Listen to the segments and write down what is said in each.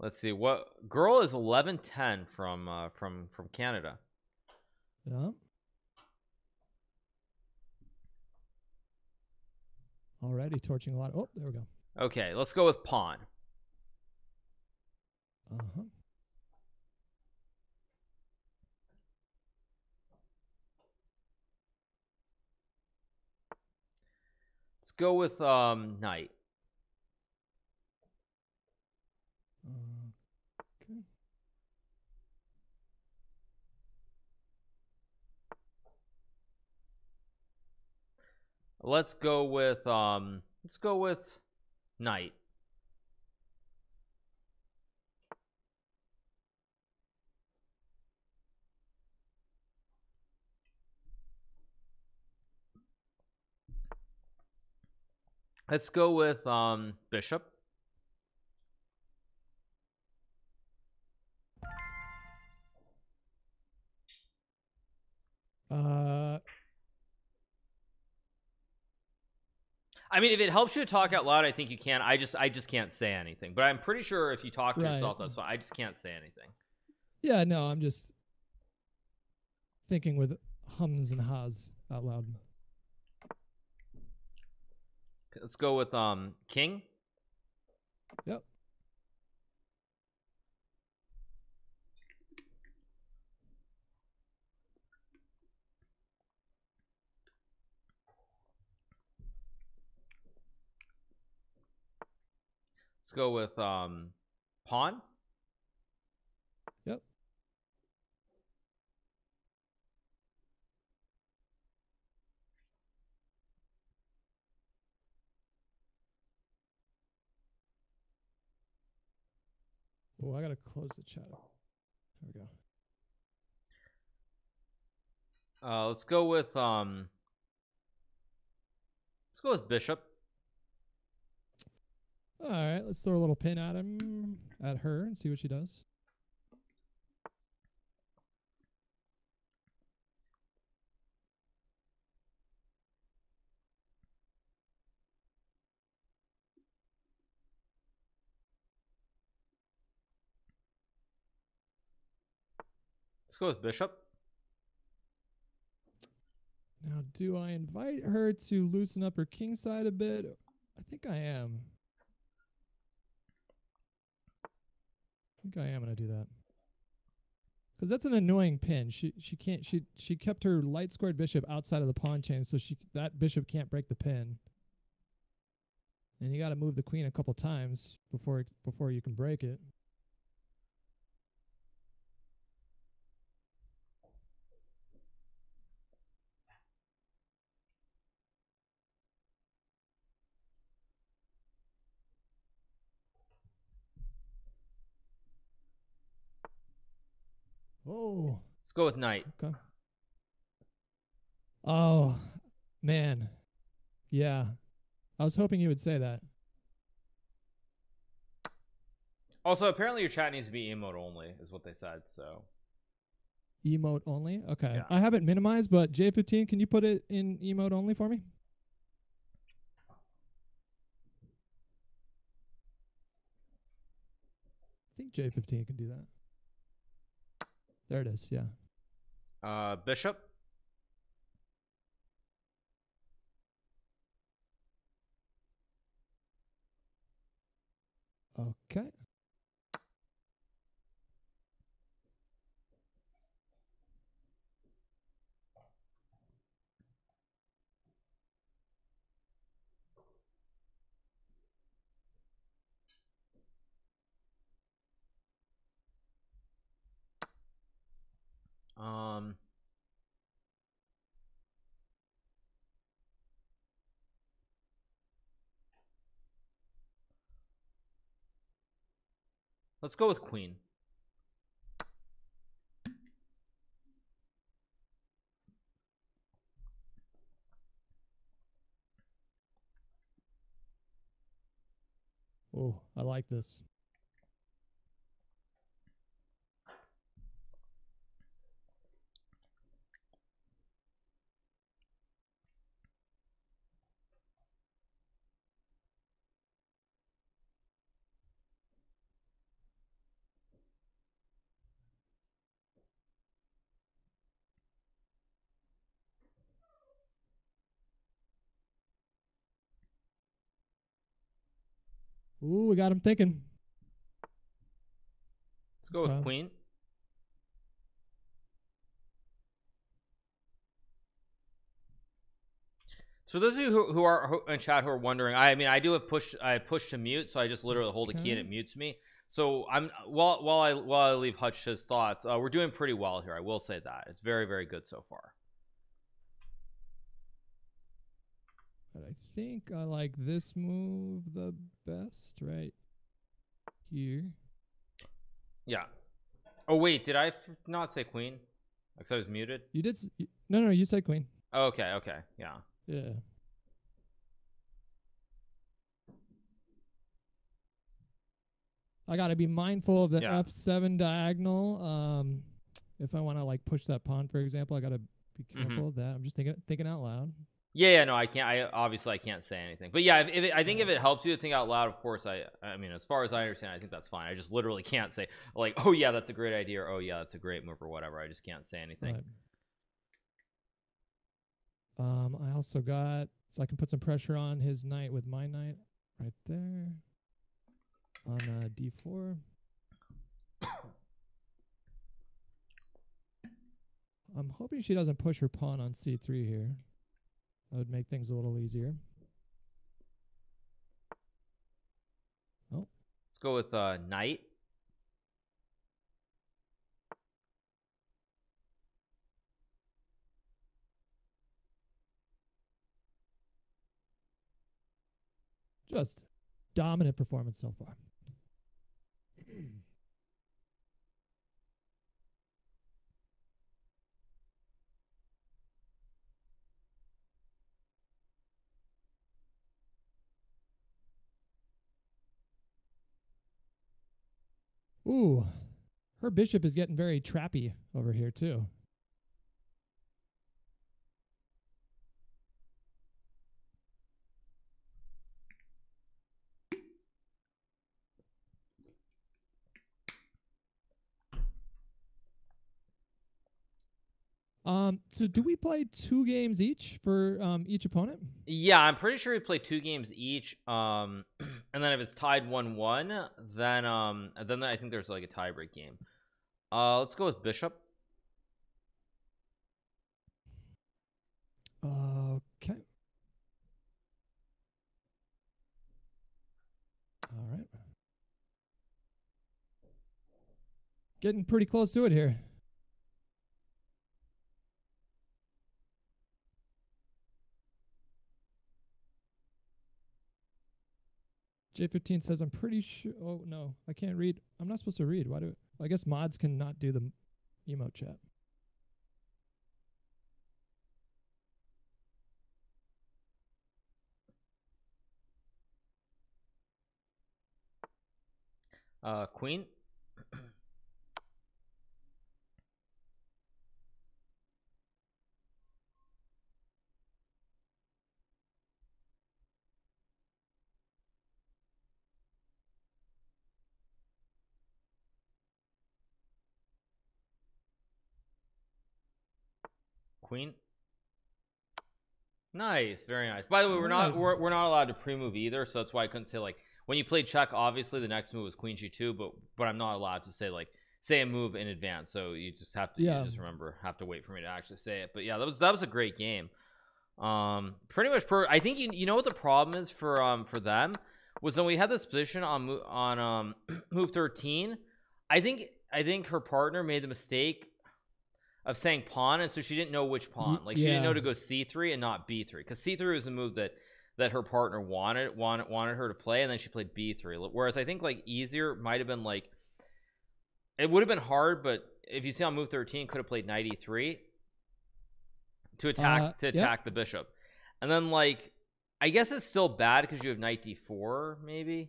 Let's see what girl is 1110 from Canada. Yeah. Already torching a lot. Oh, there we go. Okay, let's go with pawn. Uh-huh. Let's go with knight. Okay. Let's go with knight. Let's go with bishop. I mean, if it helps you to talk out loud, I think you can. I just can't say anything. But I'm pretty sure if you talk to yourself, that's why I just can't say anything. Yeah, no, I'm just thinking with hums and ha's out loud. Let's go with king. Yep. Let's go with pawn. Yep. Oh, I gotta close the chat. There we go. Let's go with bishop. All right, let's throw a little pin at him, at her, and see what she does. Let's go with bishop. Now, do I invite her to loosen up her king side a bit? I think I am. Gonna do that because that's an annoying pin. She can't. She kept her light squared bishop outside of the pawn chain, so that bishop can't break the pin. And you got to move the queen a couple times before you can break it. Oh, let's go with knight. Okay. Oh, man. Yeah. I was hoping you would say that. Also, apparently your chat needs to be emote only, is what they said, so. Emote only? Okay. Yeah. I have it minimized, but J15, can you put it in emote only for me? I think J15 can do that. There it is, yeah. Bishop. Okay. Let's go with queen. Oh, I like this. Ooh, we got him thinking. Let's go with queen. So those of you who are in chat who are wondering, I mean, I do have push to mute, so I just literally hold the key and it mutes me. So I'm while I leave Hutch his thoughts, we're doing pretty well here. I will say that it's very, very good so far. But I think I like this move the best right here. Yeah. Oh wait, did I not say queen? Because I was muted. You did. No, no, you said queen. Oh, okay. Okay. Yeah. Yeah. I gotta be mindful of the F7 diagonal. If I want to like push that pawn, for example, I gotta be careful of that. I'm just thinking out loud. Yeah, yeah, no, I can't. I can't say anything. But yeah, I think if it helps you to think out loud, of course, I mean, as far as I understand, I think that's fine. I just literally can't say like, oh yeah, that's a great idea, or oh yeah, that's a great move, or whatever. I just can't say anything. Right. I also got, so I can put some pressure on his knight with my knight right there on d4. I'm hoping she doesn't push her pawn on c3 here. That would make things a little easier. Oh, let's go with knight. Just dominant performance so far. Ooh, her bishop is getting very trappy over here too. So do we play 2 games each for each opponent? Yeah, I'm pretty sure we play 2 games each. And then if it's tied 1-1, then I think there's like a tiebreak game. Let's go with bishop. Okay. All right. Getting pretty close to it here. J15 says, I'm pretty sure. Oh, no, I can't read. I'm not supposed to read. Why do I guess mods cannot do the emote chat. Queen. Queen. Nice, very nice. By the way, we're not allowed to pre-move either, so that's why I couldn't say like when you played check. Obviously, the next move was Queen G2, but I'm not allowed to say like a move in advance. So you just have to just have to wait for me to actually say it. But yeah, that was a great game. Pretty much per. I think you know what the problem is for them was when we had this position on move 13. I think her partner made the mistake of saying pawn, and so she didn't know which pawn. Like she didn't know to go c3 and not b3, because c3 was the move that her partner wanted her to play, and then she played b3. Whereas I think like easier might have been like, it would have been hard, but if you see on move 13, could have played knight e3 to attack the bishop, and then like I guess it's still bad because you have knight d4 maybe.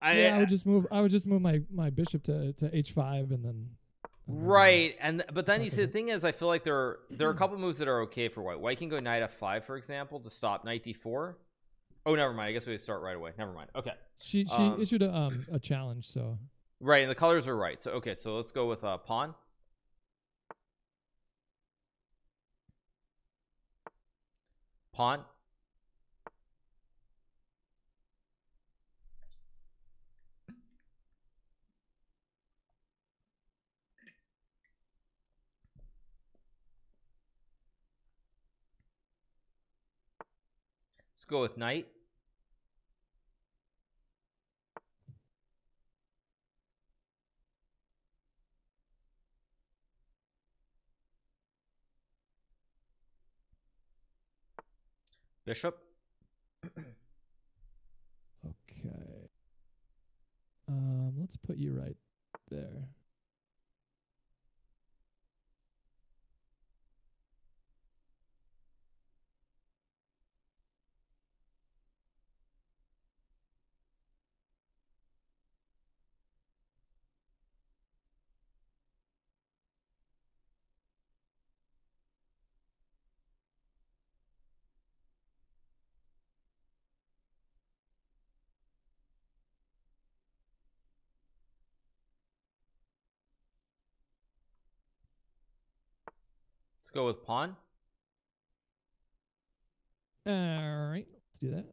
I would just move my bishop to h5 and then. Right, but then you see the thing is, I feel like there are a couple moves that are okay for white. White can go knight f5, for example, to stop knight d4. Oh, never mind. I guess we start right away. Never mind. Okay. She issued a challenge, so. Right, and the colors are right. So okay, so let's go with pawn. Pawn. Let's go with knight. Bishop. Okay. Let's put you right there. Let's go with pawn. All right, let's do that.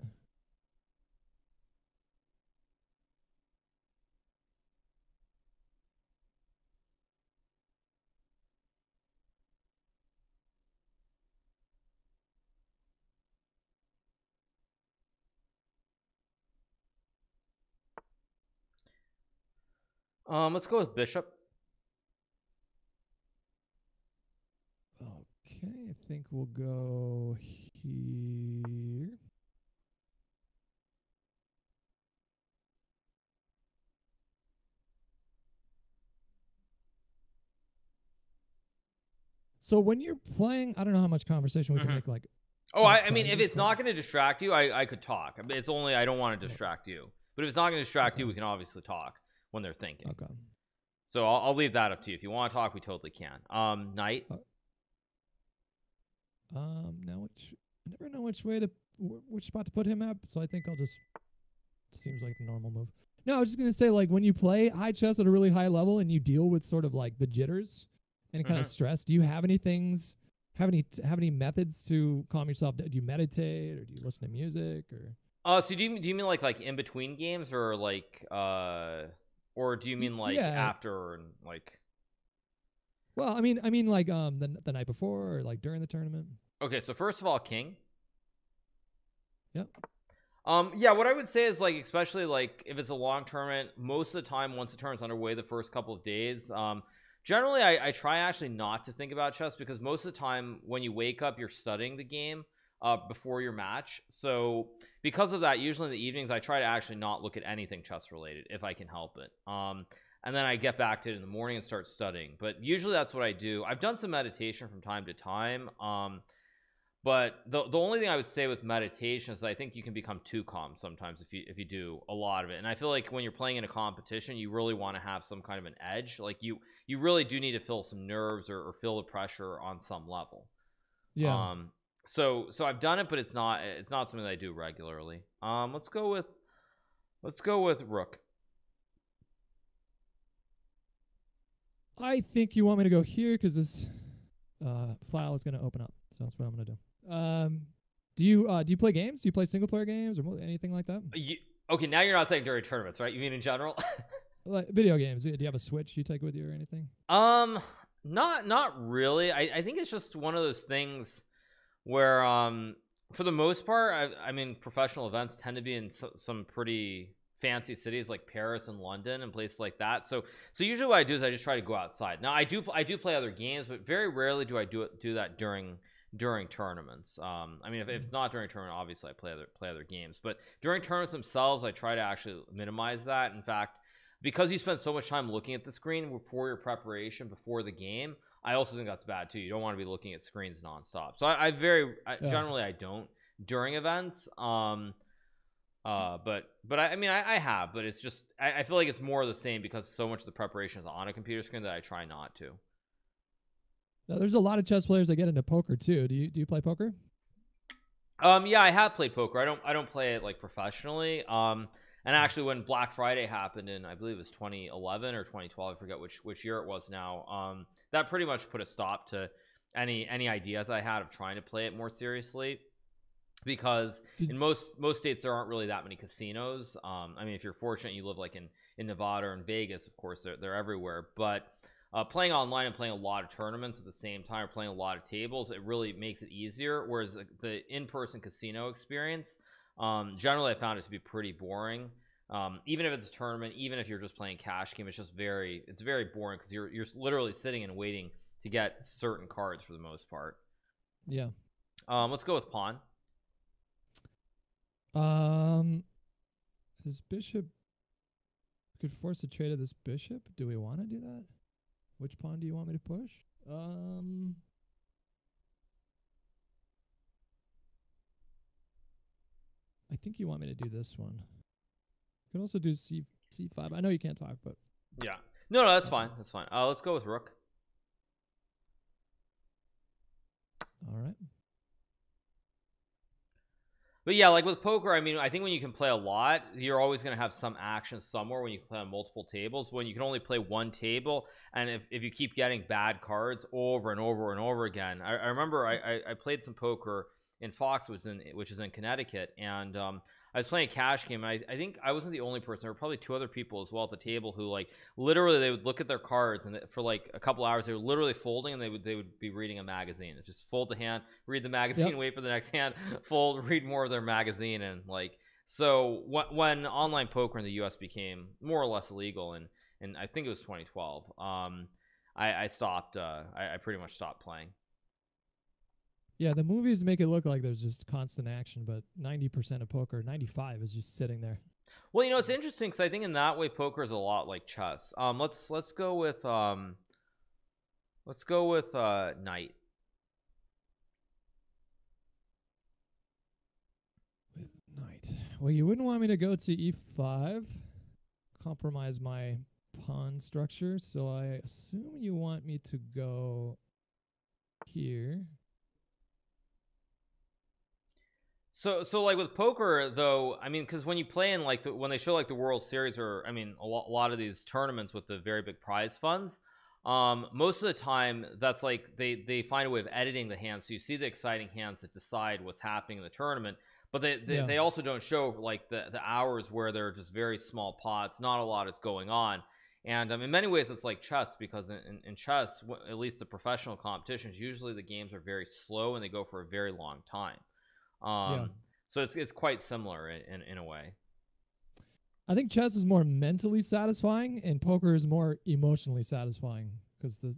Let's go with bishop. I think we'll go here. So when you're playing, I don't know how much conversation we can make. Like, oh, I mean, if it's not going to distract you, I could talk. It's only I don't want to distract you. But if it's not going to distract you, we can obviously talk when they're thinking. Okay. So I'll leave that up to you. If you want to talk, we totally can. Knight. Now I never know which spot to put him at, so I think I'll just, seems like the normal move. No, I was just gonna say, like, when you play high chess at a really high level and you deal with sort of like the jitters and kind of stress, do you have any things, have any methods to calm yourself? Do you meditate or do you listen to music or? So do you mean like in between games or like or do you mean like after and like? Well, I mean, like the night before, or like during the tournament. Okay, so first of all, king. Yep. Yeah, what I would say is, like, especially like if it's a long tournament, most of the time once the tournament's underway, the first couple of days, generally I try actually not to think about chess because most of the time when you wake up, you're studying the game before your match. So because of that, usually in the evenings, I try to actually not look at anything chess related if I can help it. And then I get back to it in the morning and start studying. But usually that's what I do. I've done some meditation from time to time. But the only thing I would say with meditation is I think you can become too calm sometimes if you do a lot of it. And I feel like when you're playing in a competition, you really want to have some kind of an edge. Like you really do need to feel some nerves or feel the pressure on some level. Yeah. So I've done it, but it's not something that I do regularly. Let's go with rook. I think you want me to go here because this file is going to open up. So that's what I'm going to do. Do you play games? Do you play single player games or anything like that? Okay, now you're not saying during tournaments, right? You mean in general? Like video games. Do you have a Switch you take with you or anything? Not really. I think it's just one of those things where for the most part, I mean, professional events tend to be in some pretty fancy cities like Paris and London and places like that, so usually what I do is I just try to go outside. Now I do play other games, but very rarely do I do that during tournaments. I mean, if it's not during a tournament, obviously I play other games, but during tournaments themselves I try to actually minimize that. In fact, because you spend so much time looking at the screen before your preparation before the game, I also think that's bad too. You don't want to be looking at screens nonstop. So generally I don't during events. But I mean, I have, but it's just, I feel like it's more of the same because so much of the preparation is on a computer screen that I try not to. Now, there's a lot of chess players that get into poker too. Do you play poker? Yeah, I have played poker. I don't play it like professionally. And actually when Black Friday happened in, I believe it was 2011 or 2012, I forget which year it was now. That pretty much put a stop to any ideas I had of trying to play it more seriously. Because in most states there aren't really that many casinos. I mean, if you're fortunate, you live like in Nevada or in Vegas, of course they're everywhere. But playing online and playing a lot of tournaments at the same time, or playing a lot of tables, it really makes it easier, whereas the in-person casino experience, generally I found it to be pretty boring. Even if it's a tournament, even if you're just playing cash game, it's just very boring, because you're literally sitting and waiting to get certain cards for the most part. Yeah. Let's go with pawn. Is bishop, we could force a trade of this bishop. Do we want to do that? Which pawn do you want me to push? I think you want me to do this one. You can also do c5. I know you can't talk, but yeah, no, that's fine. That's fine. Let's go with rook. All right. But yeah, like with poker, I mean, I think when you can play a lot, you're always going to have some action somewhere. When you play on multiple tables, when you can only play one table, and if you keep getting bad cards over and over and over again. I remember I played some poker in Foxwoods, which is in Connecticut, and I was playing a cash game, and I think I wasn't the only person. There were probably two other people as well at the table who, like, literally they would look at their cards, and for like a couple hours they were literally folding, and they would be reading a magazine. It's just fold the hand, read the magazine, yep. Wait for the next hand, fold, read more of their magazine. And like, so when online poker in the U.S. became more or less illegal, and I think it was 2012, I stopped. I pretty much stopped playing. Yeah, the movies make it look like there's just constant action, but 90% of poker, 95, is just sitting there. Well, you know, it's interesting, because I think in that way poker is a lot like chess. Let's go with knight. With knight. Well, you wouldn't want me to go to e5, compromise my pawn structure, so I assume you want me to go here. So like with poker though, I mean, because when you play in like when they show like the World Series, or I mean a lot of these tournaments with the very big prize funds, most of the time that's like they find a way of editing the hands, so you see the exciting hands that decide what's happening in the tournament, but they also don't show like the hours where they're just very small pots, not a lot is going on. And in many ways it's like chess, because in chess, at least the professional competitions, usually the games are very slow and they go for a very long time. So it's quite similar in a way. I think chess is more mentally satisfying and poker is more emotionally satisfying, because the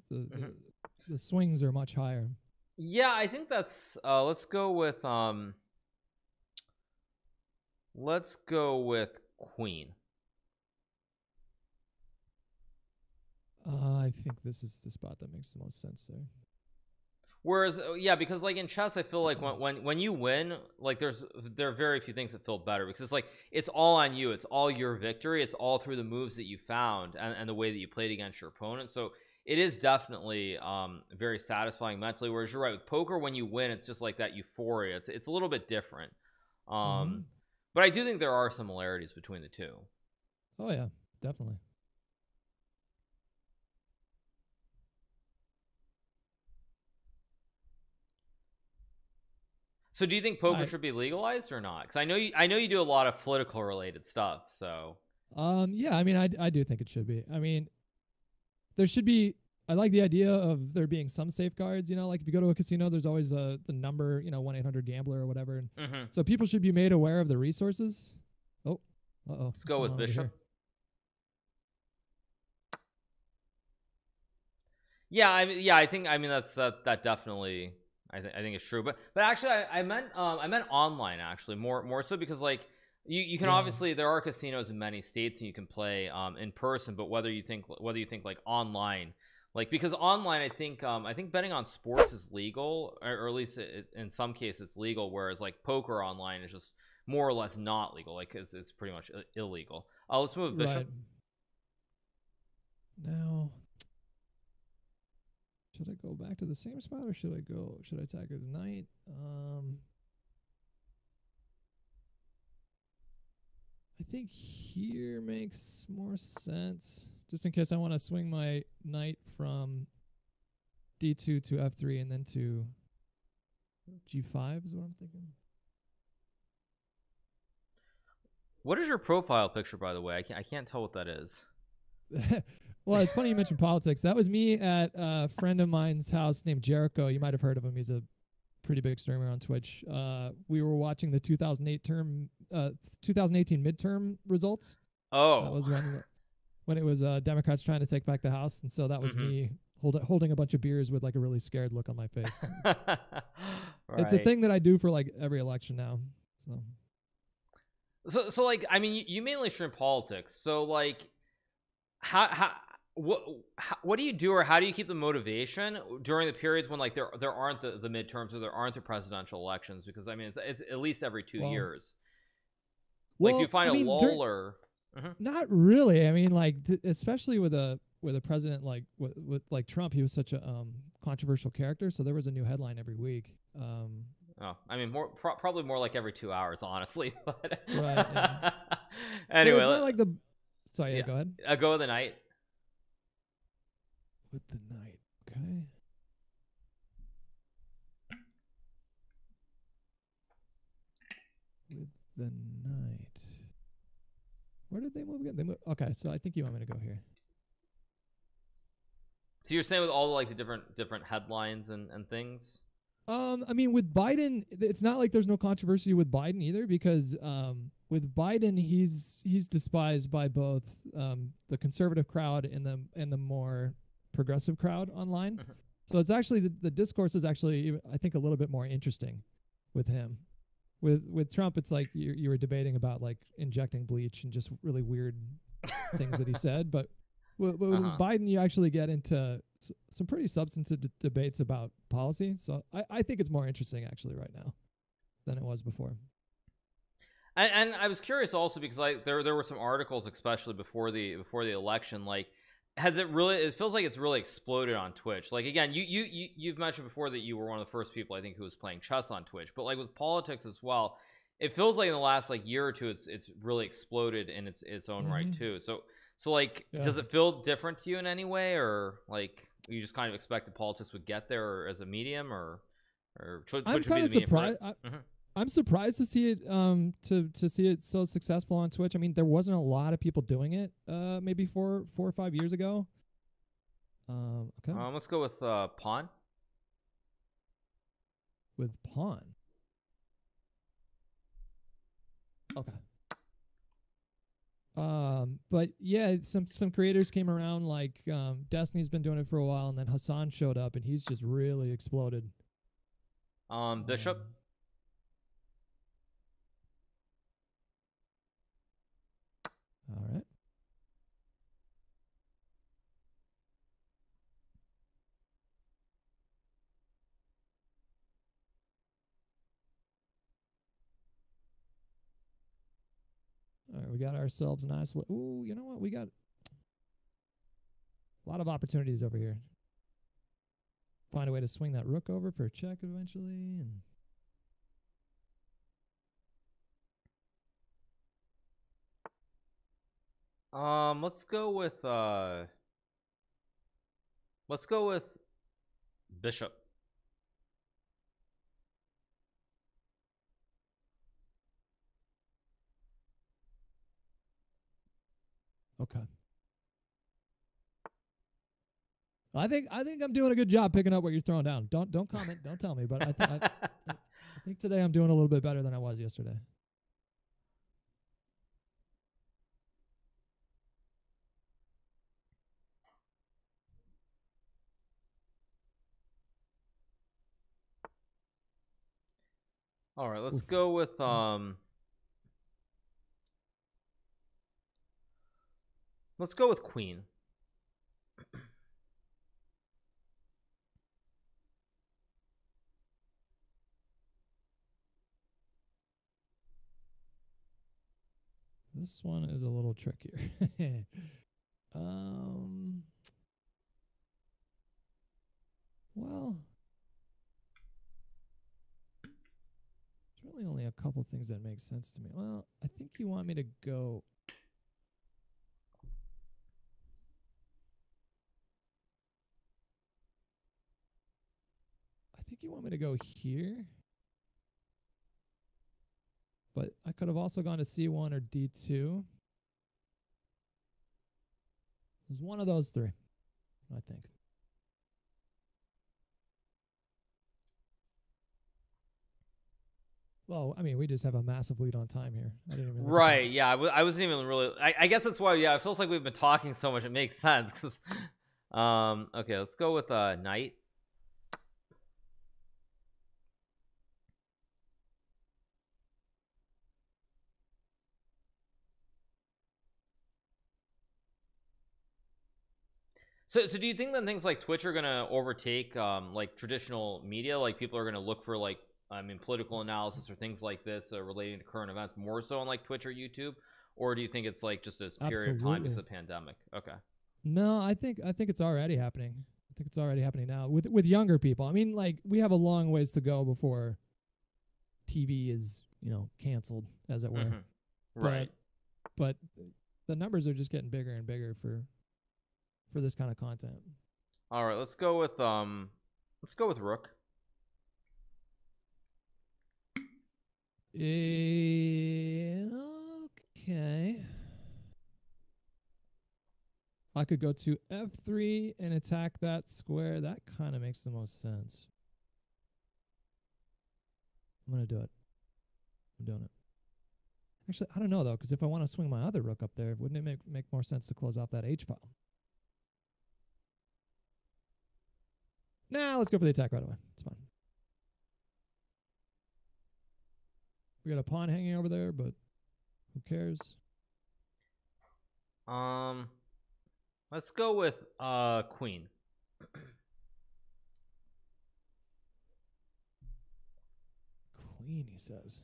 swings are much higher. Yeah, I think that's let's go with queen. I think this is the spot that makes the most sense there. Whereas, yeah, because like in chess, I feel like when you win, like there are very few things that feel better, because it's like, it's all on you. It's all your victory. It's all through the moves that you found and the way that you played against your opponent. So it is definitely, very satisfying mentally. Whereas you're right, with poker, when you win, it's just like that euphoria. It's a little bit different. But I do think there are similarities between the two. Oh yeah, definitely. So do you think poker should be legalized or not? Because I know you do a lot of political related stuff. So yeah, I mean, I do think it should be. I mean, there should be. I like the idea of there being some safeguards. You know, like if you go to a casino, there's always the number. You know, 1-800-GAMBLER or whatever. And so people should be made aware of the resources. Oh, Let's go with bishop. Yeah, I mean that's that definitely. I think it's true, but actually I meant online, actually more so, because like you can obviously, there are casinos in many states and you can play in person, but whether you think like online, like, because online I think betting on sports is legal, or at least in some cases it's legal, whereas like poker online is just more or less not legal. Like it's pretty much illegal. Let's move bishop. Right. Now, should I go back to the same spot, or should I attack his knight? I think here makes more sense, just in case I want to swing my knight from D2 to F3 and then to G5 is what I'm thinking. What is your profile picture, by the way? I can't tell what that is. Well, it's funny you mentioned politics. That was me at a friend of mine's house named Jericho. You might have heard of him. He's a pretty big streamer on Twitch. We were watching the 2018 midterm results. Oh, that was when it was Democrats trying to take back the House, and so that was me holding a bunch of beers with like a really scared look on my face. It's a thing that I do for like every election now. So like, I mean, you mainly stream politics. So like, what do you do, or how do you keep the motivation during the periods when like there aren't the midterms or there aren't the presidential elections? Because I mean, it's at least every 2 years. Like, do you find a lull or? Not really. I mean, like, especially with a president like with Trump, he was such a controversial character. So there was a new headline every week. Oh, I mean, probably more like every 2 hours, honestly. But right, yeah. Anyway, but it's not like the. Sorry, yeah, go ahead. Go with the night. With the night, okay. With the night. Where did they move again? They moved. Okay, so I think you want me to go here. So you're saying with all like the different headlines and things. I mean, with Biden, it's not like there's no controversy with Biden either, because with Biden, he's despised by both the conservative crowd and the more progressive crowd online. So it's actually the discourse is actually, I think, a little bit more interesting with him. With Trump, it's like you were debating about like injecting bleach and just really weird things that he said. But with Biden, you actually get into some pretty substantive debates about policy. So I think it's more interesting actually right now than it was before. And I was curious also because like there were some articles, especially before the election, like. Has it really? It feels like it's really exploded on Twitch. Like again, you've mentioned before that you were one of the first people I think who was playing chess on Twitch. But like with politics as well, it feels like in the last like year or two, it's really exploded in its own right too. So like, does it feel different to you in any way, or like you just kind of expected politics would get there or as a medium, or Twitch would be the medium? I'm surprised to see it to see it so successful on Twitch. I mean, there wasn't a lot of people doing it maybe four or five years ago. Okay. Let's go with pawn. With pawn. Okay. But yeah, some creators came around, like Destiny's been doing it for a while, and then Hassan showed up and he's just really exploded. Bishop. All right. All right, we got ourselves an isolate. Ooh, you know what? We got a lot of opportunities over here. Find a way to swing that rook over for a check eventually. And let's go with bishop. Okay. I think I'm doing a good job picking up what you're throwing down. Don't comment, don't tell me, but I think today I'm doing a little bit better than I was yesterday. All right, let's go with let's go with queen. This one is a little trickier. Well, only a couple things that make sense to me. Well, I think you want me to go. I think you want me to go here. But I could have also gone to C1 or D2. It was one of those three, I think. Well, I mean, we just have a massive lead on time here. I didn't even right, yeah. I wasn't even really... I guess that's why, yeah, it feels like we've been talking so much. It makes sense. Cause, okay, let's go with Knight. So do you think that things like Twitch are going to overtake, like, traditional media? Like, people are going to look for, like, I mean, political analysis or things like this relating to current events more so on like Twitch or YouTube, or do you think it's like just this period of time because of the pandemic? Okay. No, I think it's already happening. I think it's already happening now with younger people. I mean, like, we have a long ways to go before TV is, you know, canceled, as it were. Mm-hmm. Right. But the numbers are just getting bigger and bigger for this kind of content. All right, let's go with Rook. Okay. I could go to F3 and attack that square. That kind of makes the most sense. I'm going to do it. I'm doing it. Actually, I don't know, though, because if I want to swing my other rook up there, wouldn't it make more sense to close off that H file? Nah, let's go for the attack right away. It's fine. We got a pawn hanging over there, but who cares? Let's go with Queen. Queen, he says.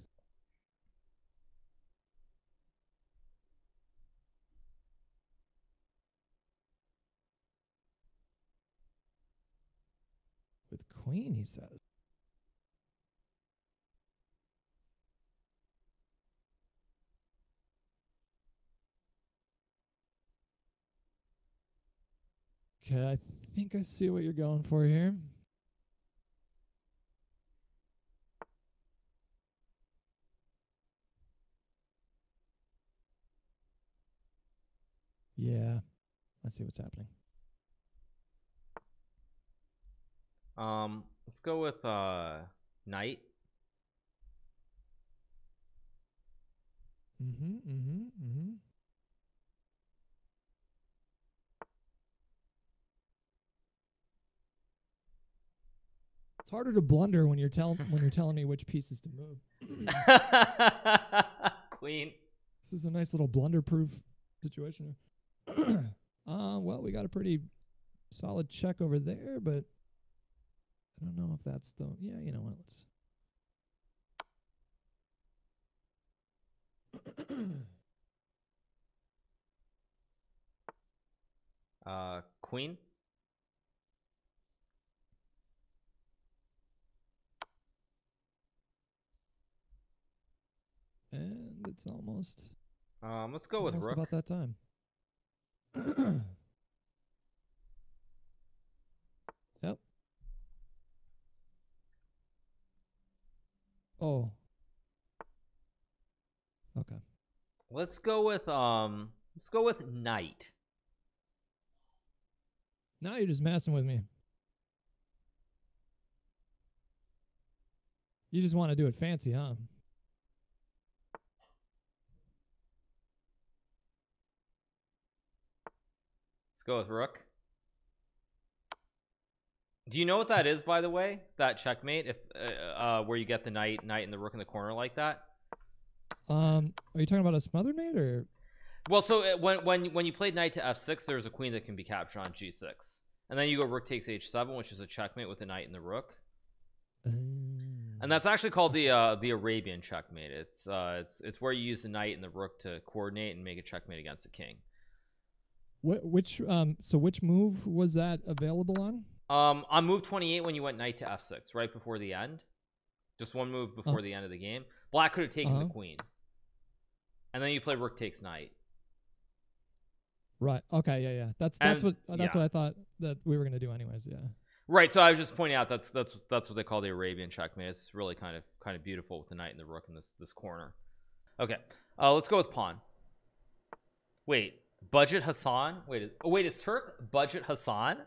With Queen, he says. Okay, I think I see what you're going for here. Yeah, I see what's happening. Let's go with Knight. Mm-hmm. It's harder to blunder when you're telling me which pieces to move. Queen. This is a nice little blunder-proof situation. Well, we got a pretty solid check over there, but I don't know if that's the... Yeah, you know what? Let's... Queen. And it's almost... let's go with Rook. About that time. Yep. Oh. Okay. Let's go with Knight. Now you're just messing with me. You just want to do it fancy, huh? Go with Rook. Do you know what that is, by the way? That checkmate, if where you get the knight, and the rook in the corner like that. Are you talking about a smothered mate or? Well, so when you played knight to f6, there's a queen that can be captured on g6, and then you go rook takes h7, which is a checkmate with the knight and the rook. And that's actually called the Arabian checkmate. It's where you use the knight and the rook to coordinate and make a checkmate against the king. Which move was that available on? On move 28 when you went knight to f6, right before the end. Just one move before the end of the game. Black could have taken the queen. And then you play rook takes knight. Right. Okay, yeah. That's what I thought that we were going to do anyways, yeah. Right, so I was just pointing out that's what they call the Arabian checkmate. It's really kind of beautiful with the knight and the rook in this corner. Okay. Let's go with pawn. Wait. Budget Hassan. Wait, oh wait, it's Turk. Budget Hassan.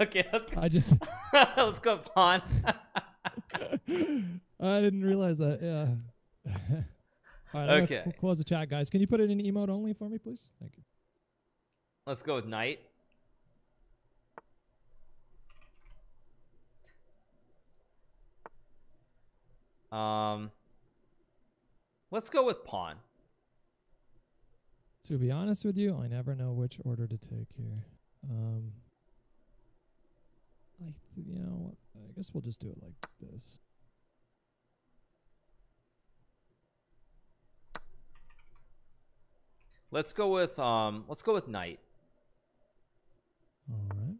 Okay, let's go. I just let's go pawn. I didn't realize that. Yeah. All right, okay. Close the chat, guys. Can you put it in emote only for me, please? Thank you. Let's go with knight. Let's go with pawn. To be honest with you, I never know which order to take here. You know, I guess we'll just do it like this. Let's go with knight. All right.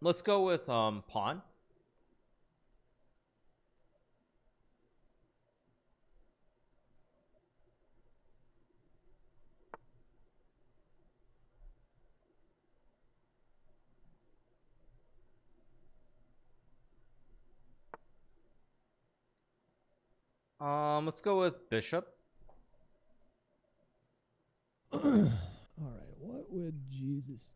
Let's go with pawn. Let's go with bishop. All right, what would Jesus?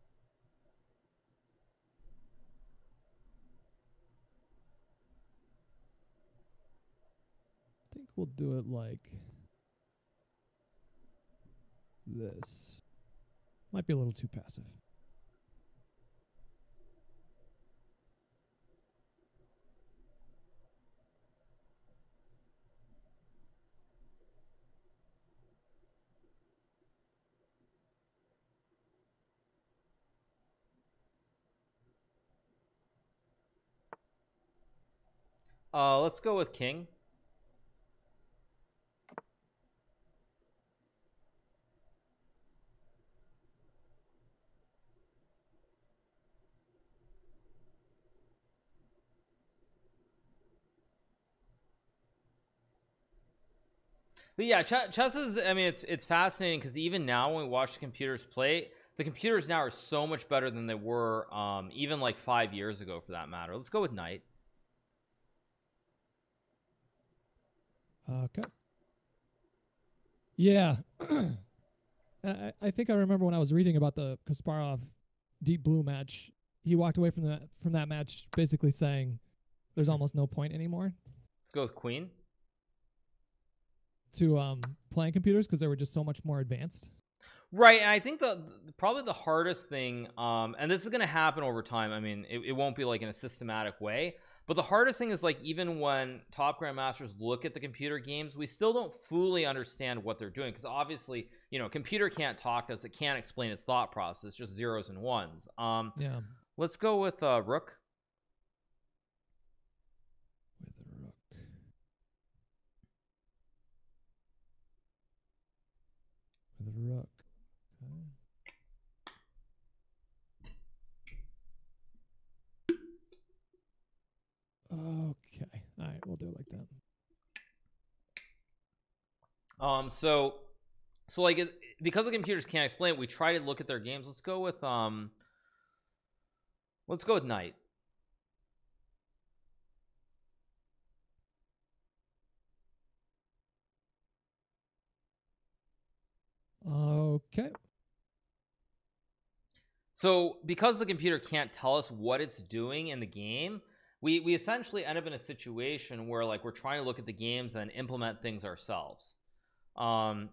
I think we'll do it like this. Might be a little too passive. Let's go with king. But yeah, chess is, I mean, it's fascinating because even now when we watch the computers play, the computers now are so much better than they were even like 5 years ago for that matter. Let's go with knight. Okay. Yeah. I think I remember when I was reading about the Kasparov Deep Blue match, he walked away from that match basically saying there's almost no point anymore. Let's go with queen. To playing computers because they were just so much more advanced. Right, and I think the probably the hardest thing, and this is going to happen over time. I mean, it won't be like in a systematic way. But the hardest thing is, like, even when top grandmasters look at the computer games, we still don't fully understand what they're doing because obviously, you know, computer can't talk to us. It can't explain its thought process, just zeros and ones. Yeah. Let's go with rook. With a rook. With a rook. Okay. All right, we'll do it like that. So like because the computers can't explain it, we try to look at their games. Let's go with knight. Okay. So because the computer can't tell us what it's doing in the game, we essentially end up in a situation where like we're trying to look at the games and implement things ourselves. But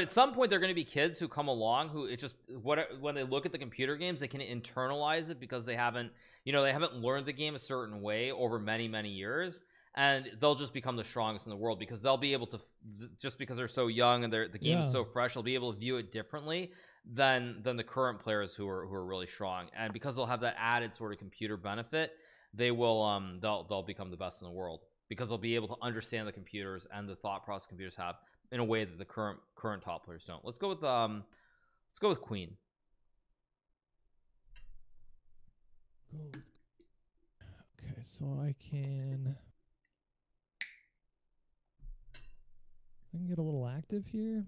at some point, there are going to be kids who come along who when they look at the computer games, they can internalize it because they haven't learned the game a certain way over many, many years, and they'll just become the strongest in the world because they'll be able to, just because they're so young and the game is so fresh, they'll be able to view it differently than the current players who are really strong, and because they'll have that added sort of computer benefit, they will they'll become the best in the world because they'll be able to understand the computers and the thought process computers have in a way that the current top players don't. Let's go with queen. Okay, so I can get a little active here.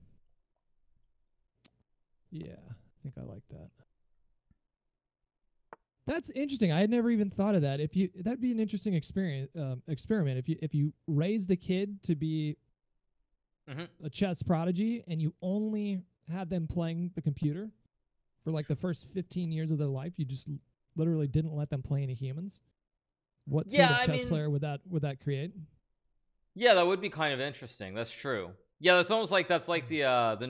Yeah, I think I like that. That's interesting. I had never even thought of that. If you, that'd be an interesting experience, experiment. If you raise the kid to be a chess prodigy and you only had them playing the computer for like the first 15 years of their life, you just literally didn't let them play any humans. What sort of chess player would that create? Yeah, that would be kind of interesting. That's true. Yeah, that's almost like that's where the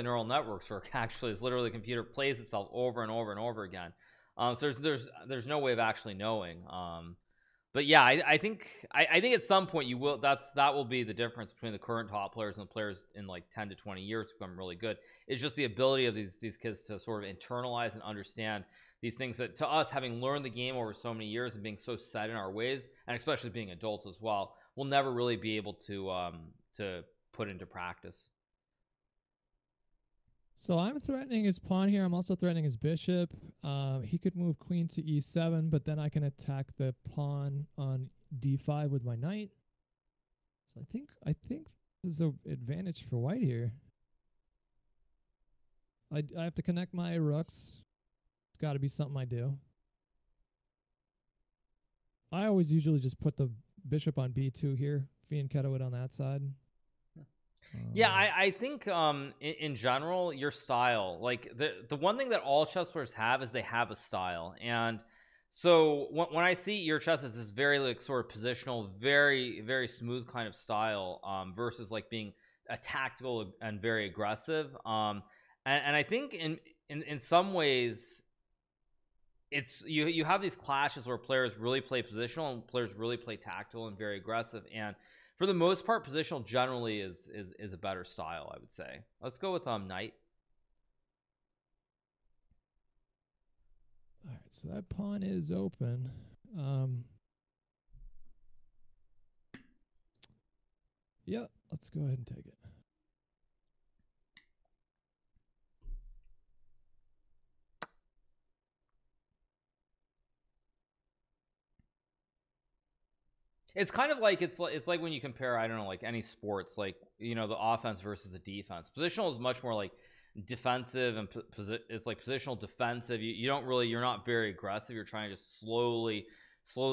neural networks work. Actually, is literally the computer plays itself over and over and over again. So there's no way of actually knowing. But yeah, I think at some point you will. That will be the difference between the current top players and the players in like 10 to 20 years to become really good. It's just the ability of these kids to sort of internalize and understand these things that, to us, having learned the game over so many years and being so set in our ways, and especially being adults as well, we'll never really be able to put into practice. So I'm threatening his pawn here. I'm also threatening his bishop. He could move queen to e7, but then I can attack the pawn on d5 with my knight. So I think this is an advantage for white here. I have to connect my rooks. It's got to be something I do. I always usually just put the bishop on b2 here. Fianchetto would on that side. Yeah, I think in general, your style, like the one thing that all chess players have is they have a style. And so when I see your chess as this very like sort of positional, very, very smooth kind of style, versus like being a tactical and very aggressive. And I think in some ways it's, you have these clashes where players really play positional and players really play tactical and very aggressive. And for the most part, positional generally is a better style, I would say. Let's go with knight. All right, so that pawn is open. Yeah, let's go ahead and take it. It's kind of like it's like when you compare, I don't know, like any sports, like, you know, the offense versus the defense. Positional is much more like defensive, and it's like positional defensive. You don't really, you're not very aggressive. You're trying to just slowly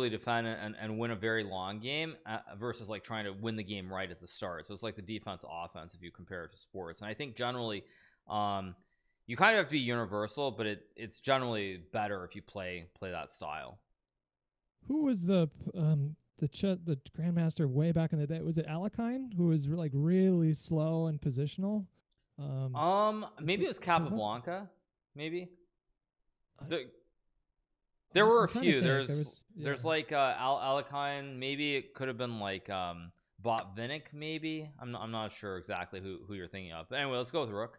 defend and win a very long game, versus like trying to win the game right at the start. So it's like the defense offense if you compare it to sports. And I think generally, you kind of have to be universal, but it's generally better if you play that style. Who was the grandmaster way back in the day? Was it Alekhine, who was like really slow and positional? Maybe it was Capablanca. Maybe there were a few. There's like Alekhine. Maybe it could have been like Botvinnik. Maybe I'm not sure exactly who you're thinking of. But anyway, let's go with rook.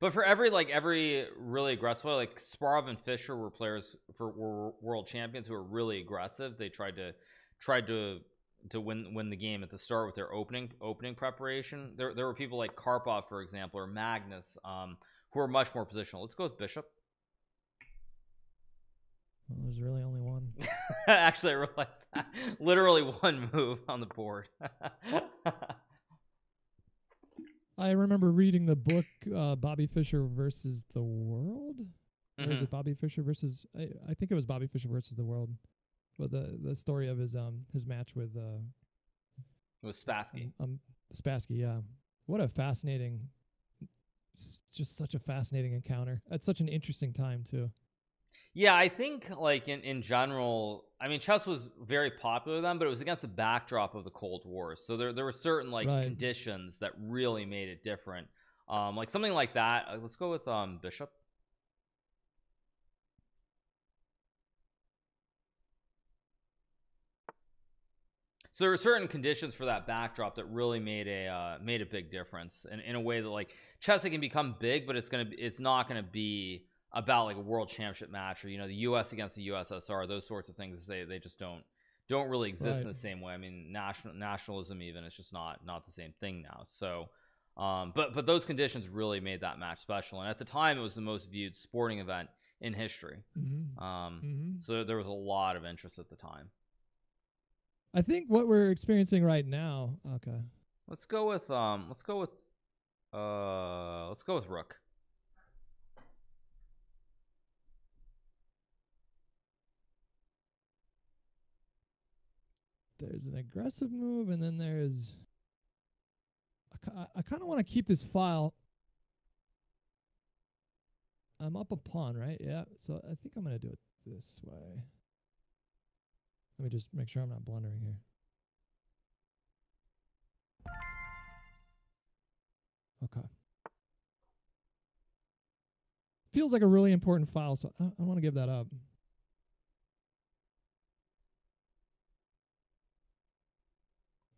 But for every really aggressive player, like Sparov and Fischer were players were world champions who were really aggressive. They tried to win the game at the start with their opening preparation. There were people like Karpov, for example, or Magnus, who were much more positional. Let's go with bishop. Well, there's really only one. Actually, I realized that. Literally one move on the board. I remember reading the book, Bobby Fischer versus the World. Or is it Bobby Fischer versus? I think it was Bobby Fischer versus the World. Well, the story of his match with it was Spassky. Spassky, yeah. What a fascinating, just such a fascinating encounter at such an interesting time too. Yeah, I think like in general, I mean, chess was very popular then, but it was against the backdrop of the Cold War. So there were certain like conditions that really made it different. Like something like that. Let's go with bishop. So there were certain conditions for that backdrop that really made a big difference, and in a way that like chess, it can become big, but it's not gonna be about like a world championship match, or, you know, the U.S. against the USSR, those sorts of things. They just don't really exist in the same way. I mean, nationalism even, it's just not the same thing now. So, but those conditions really made that match special. And at the time, it was the most viewed sporting event in history. So there was a lot of interest at the time. I think what we're experiencing right now. Okay, Let's go with Rook. There's an aggressive move, and then there's... I kind of want to keep this file. I'm up a pawn, right? Yeah. So I think I'm going to do it this way. Let me just make sure I'm not blundering here. Okay. Feels like a really important file, so I don't want to give that up.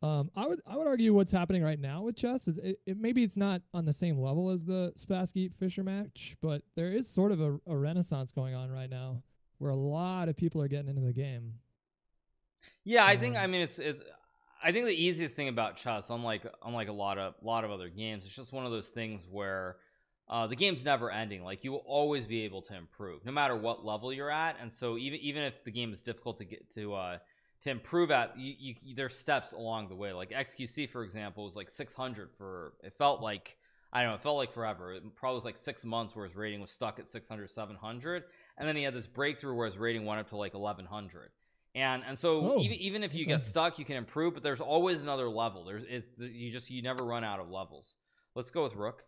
I would argue what's happening right now with chess is maybe it's not on the same level as the Spassky Fischer match, but there is sort of a renaissance going on right now where a lot of people are getting into the game. Yeah, I think I think the easiest thing about chess, unlike a lot of other games, it's just one of those things where the game's never ending. Like, you will always be able to improve no matter what level you're at, and so even if the game is difficult to get to improve at, there's steps along the way. Like XQC, for example, was like 600 for, it felt like, I don't know, it felt like forever. It probably was like 6 months where his rating was stuck at 600, 700. And then he had this breakthrough where his rating went up to like 1100. And so even if you get stuck, you can improve, but there's always another level. You never run out of levels. Let's go with Rook.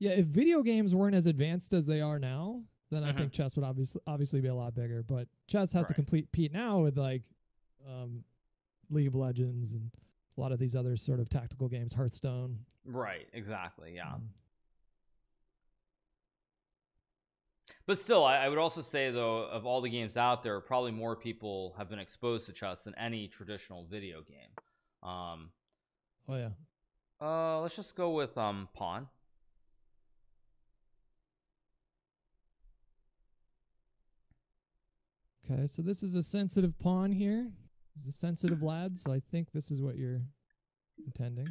Yeah, if video games weren't as advanced as they are now, then I think chess would obviously be a lot bigger. But chess has to compete now with like League of Legends and a lot of these other sort of tactical games, Hearthstone. Right, exactly, yeah. But still, I would also say, though, of all the games out there, probably more people have been exposed to chess than any traditional video game. Oh, yeah. Let's just go with Pawn. Okay, so this is a sensitive pawn here. He's a sensitive lad, so I think this is what you're intending.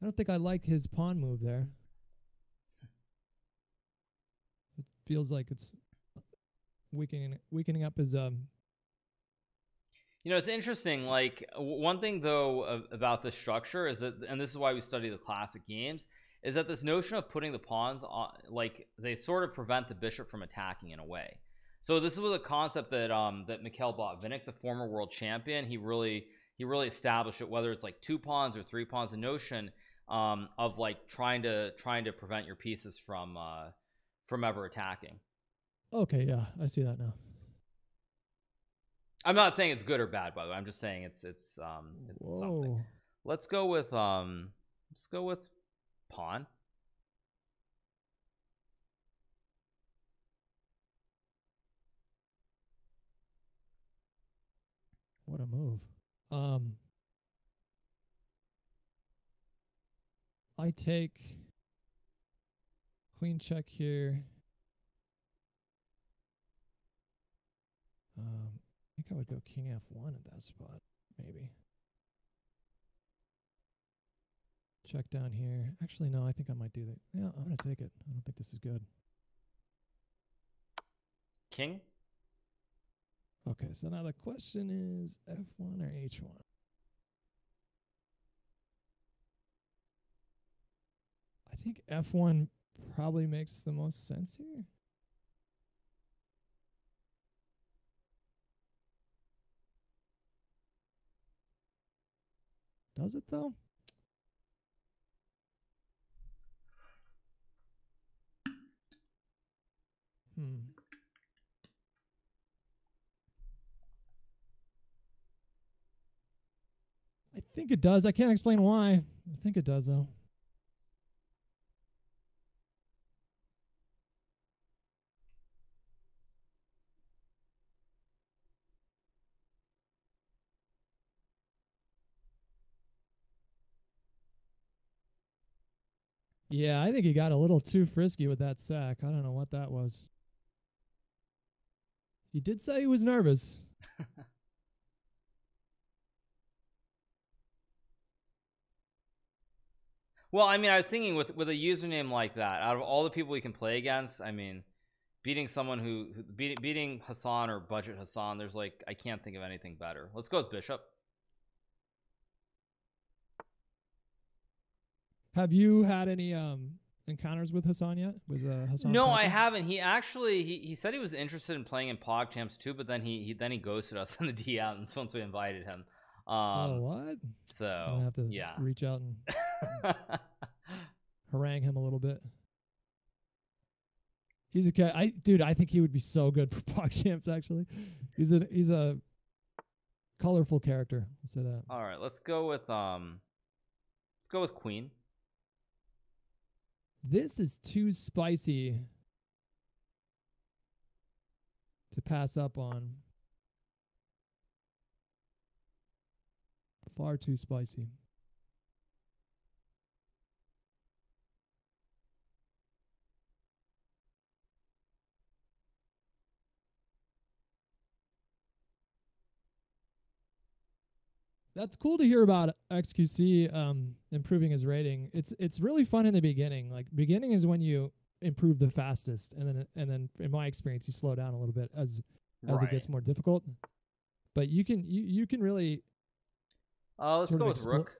I don't think I like his pawn move there. It feels like it's weakening up his... You know, it's interesting. Like, one thing, though, about this structure is that, and this is why we study the classic games, is that this notion of putting the pawns on, like, they sort of prevent the bishop from attacking in a way. So this was a concept that that Mikhail Botvinnik, the former world champion, he really established it, whether it's like 2 pawns or 3 pawns, a notion of like trying to prevent your pieces from ever attacking. Okay, yeah, I see that now. I'm not saying it's good or bad, by the way. I'm just saying it's something. Let's go with Pawn. What a move. I take queen check here. I think I would go king f1 at that spot, maybe. Check down here. Actually, no, I think I might do that. Yeah, I'm going to take it. I don't think this is good. King? Okay, so now the question is F1 or H1? I think F1 probably makes the most sense here. Does it, though? I think it does. I can't explain why. I think it does, though. Yeah, I think he got a little too frisky with that sack. I don't know what that was. He did say he was nervous. Well, I mean, I was thinking with a username like that, out of all the people we can play against, I mean, beating someone who beating Hassan or budget Hassan, there's like, I can't think of anything better. Let's go with Bishop. Have you had any encounters with Hassan yet? With Hassan? No, Pog? I haven't. He actually he said he was interested in playing in Pog Champs too, but then he ghosted us on the DMs once we invited him. Oh, what? So I'm gonna have to reach out and harangue him a little bit. He's okay. I think he would be so good for Pog Champs. Actually, he's a colorful character. Let's say that. All right, let's go with Queen. This is too spicy to pass up on. Far too spicy. That's cool to hear about XQC improving his rating. It's really fun in the beginning. Like, beginning is when you improve the fastest, and then in my experience you slow down a little bit as it gets more difficult. But you can really. Let's go with Rook.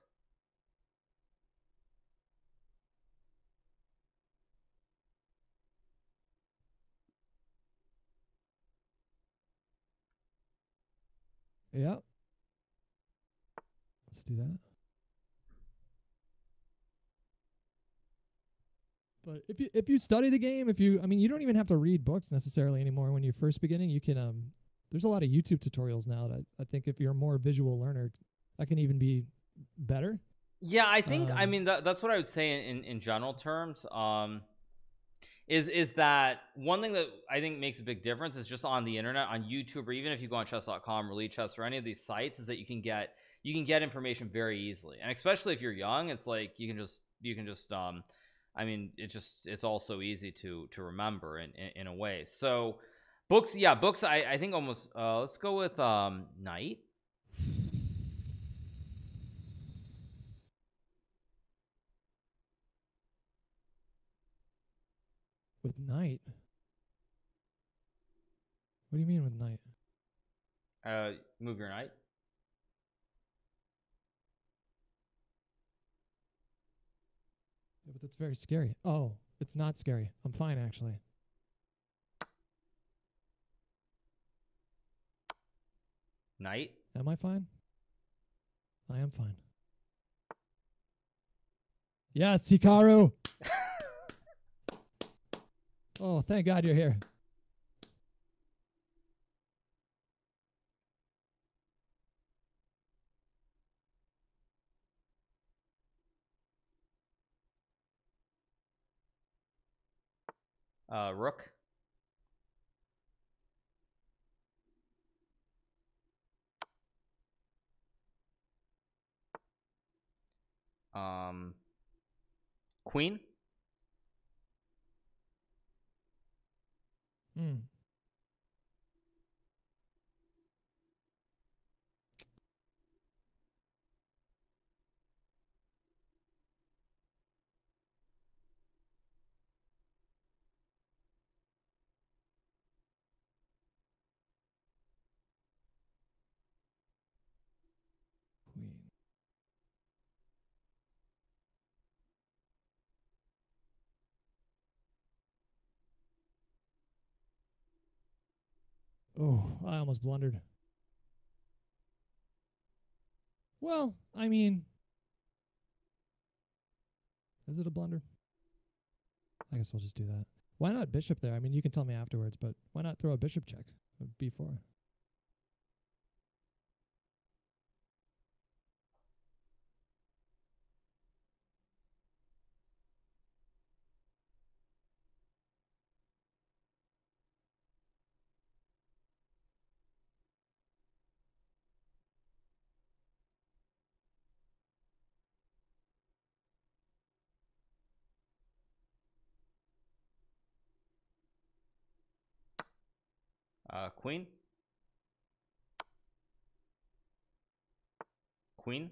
Yeah. Let's do that. But if you study the game, I mean you don't even have to read books necessarily anymore when you're first beginning. You can there's a lot of YouTube tutorials now that I think if you're a more visual learner, that can even be better. Yeah, I think I mean that's what I would say in general terms. Is that one thing that I think makes a big difference is just on the internet, on YouTube, or even if you go on chess.com or Lichess or any of these sites, is that you can get information very easily, and especially if you're young, it's like you can just I mean, it's all so easy to remember in a way. So books, yeah, books. I think almost. Let's go with Knight. With Knight. What do you mean with Knight? Move your Knight. But that's very scary. Oh, it's not scary. I'm fine, actually. Knight? Am I fine? I am fine. Yes, Hikaru! Oh, thank God you're here. Rook. Queen. Oh, I almost blundered. Well, I mean, is it a blunder? I guess we'll just do that. Why not bishop there? I mean, you can tell me afterwards, but why not throw a bishop check? B4. Queen. Queen.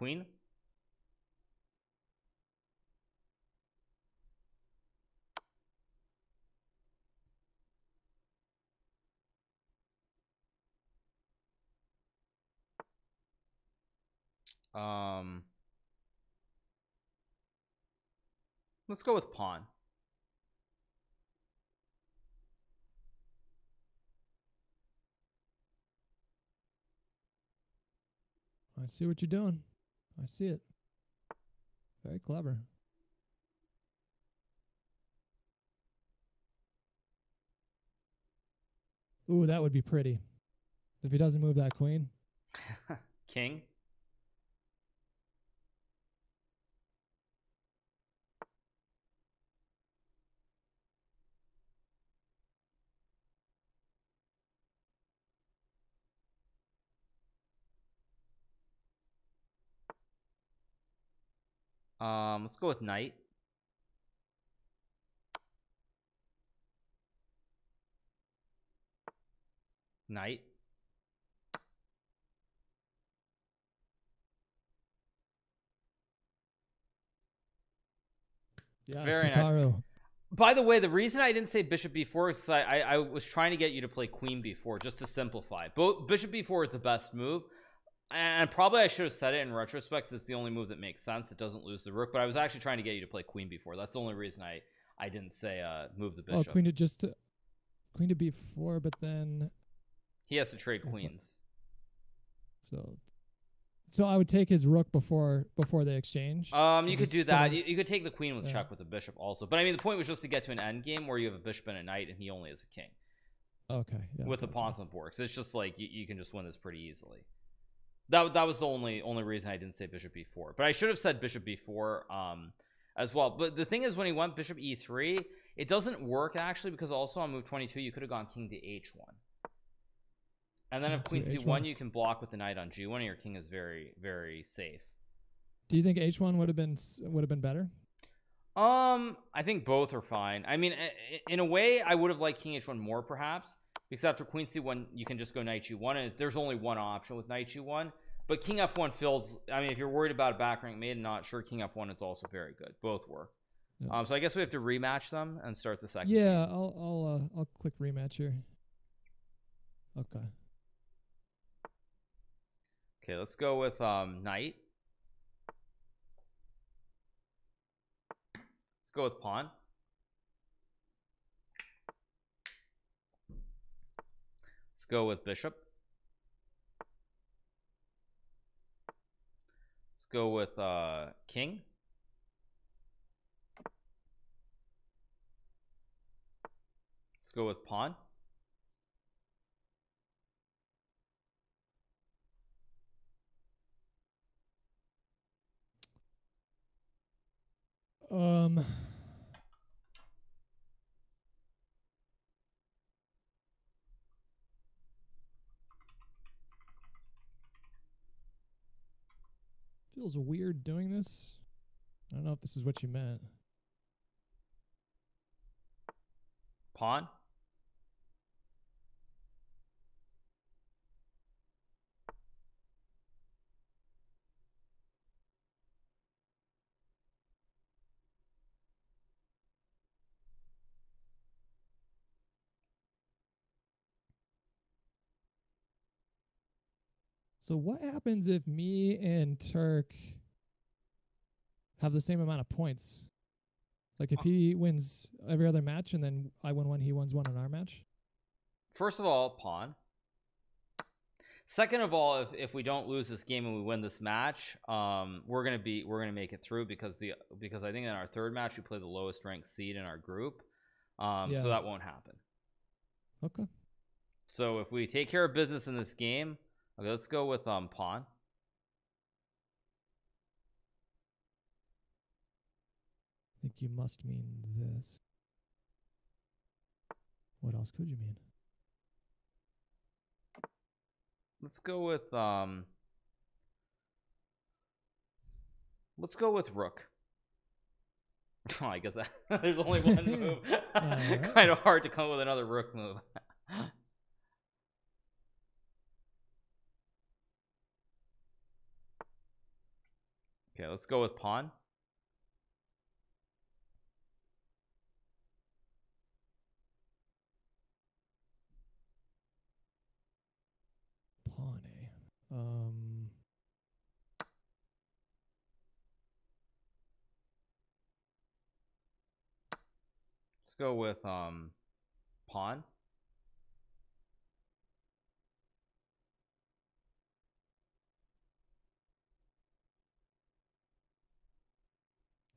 queen. Let's go with pawn. I see what you're doing. I see it. Very clever. Ooh, that would be pretty. If he doesn't move that queen. King. Let's go with knight. Knight. Yeah, very nice. By the way, the reason I didn't say bishop b4 is I was trying to get you to play queen b4 just to simplify. Both bishop b4 is the best move. And probably I should have said it in retrospect, because it's the only move that makes sense. It doesn't lose the rook, but I was actually trying to get you to play queen b4. That's the only reason I didn't say move the bishop. Oh, queen to just queen to b4, but then he has to trade queens. So I would take his rook before they exchange. You could do that. You could take the queen with check with the bishop also. But I mean, the point was just to get to an end game where you have a bishop and a knight, and he only has a king. Okay. Yeah, with the pawns on board, so it's just like you can just win this pretty easily. That was the only reason I didn't say bishop b4, but I should have said bishop b4 as well. But the thing is, when he went bishop e3, it doesn't work actually, because also on move 22 you could have gone king to h1, and then if queen c1 you can block with the knight on g1, and your king is very, very safe. Do you think h1 would have been better? I think both are fine. I mean, in a way, I would have liked king h1 more perhaps, because after queen c1 you can just go knight g1, and there's only one option with knight g1. But king f1 fills. I mean, if you're worried about a back rank mate and not sure, king f1 it's also very good. Both work. Yeah. So I guess we have to rematch them and start the second. Yeah, game. I'll click rematch here. Okay. Okay, let's go with knight. Let's go with pawn. Let's go with bishop. Go with king. Let's go with pawn. Feels weird doing this. I don't know if this is what you meant. Pawn? So what happens if me and Turk have the same amount of points? Like if he wins every other match and then I win one, he wins one in our match? First of all, pawn. Second of all, if we don't lose this game and we win this match, we're gonna make it through, because I think in our third match we play the lowest ranked seed in our group. So that won't happen. Okay. So if we take care of business in this game. Okay, let's go with pawn. I think you must mean this. What else could you mean? Let's go with rook. Oh, I guess there's only one move. Right. Kind of hard to come up with another rook move. Okay, let's go with pawn. Pawn, eh? Let's go with pawn.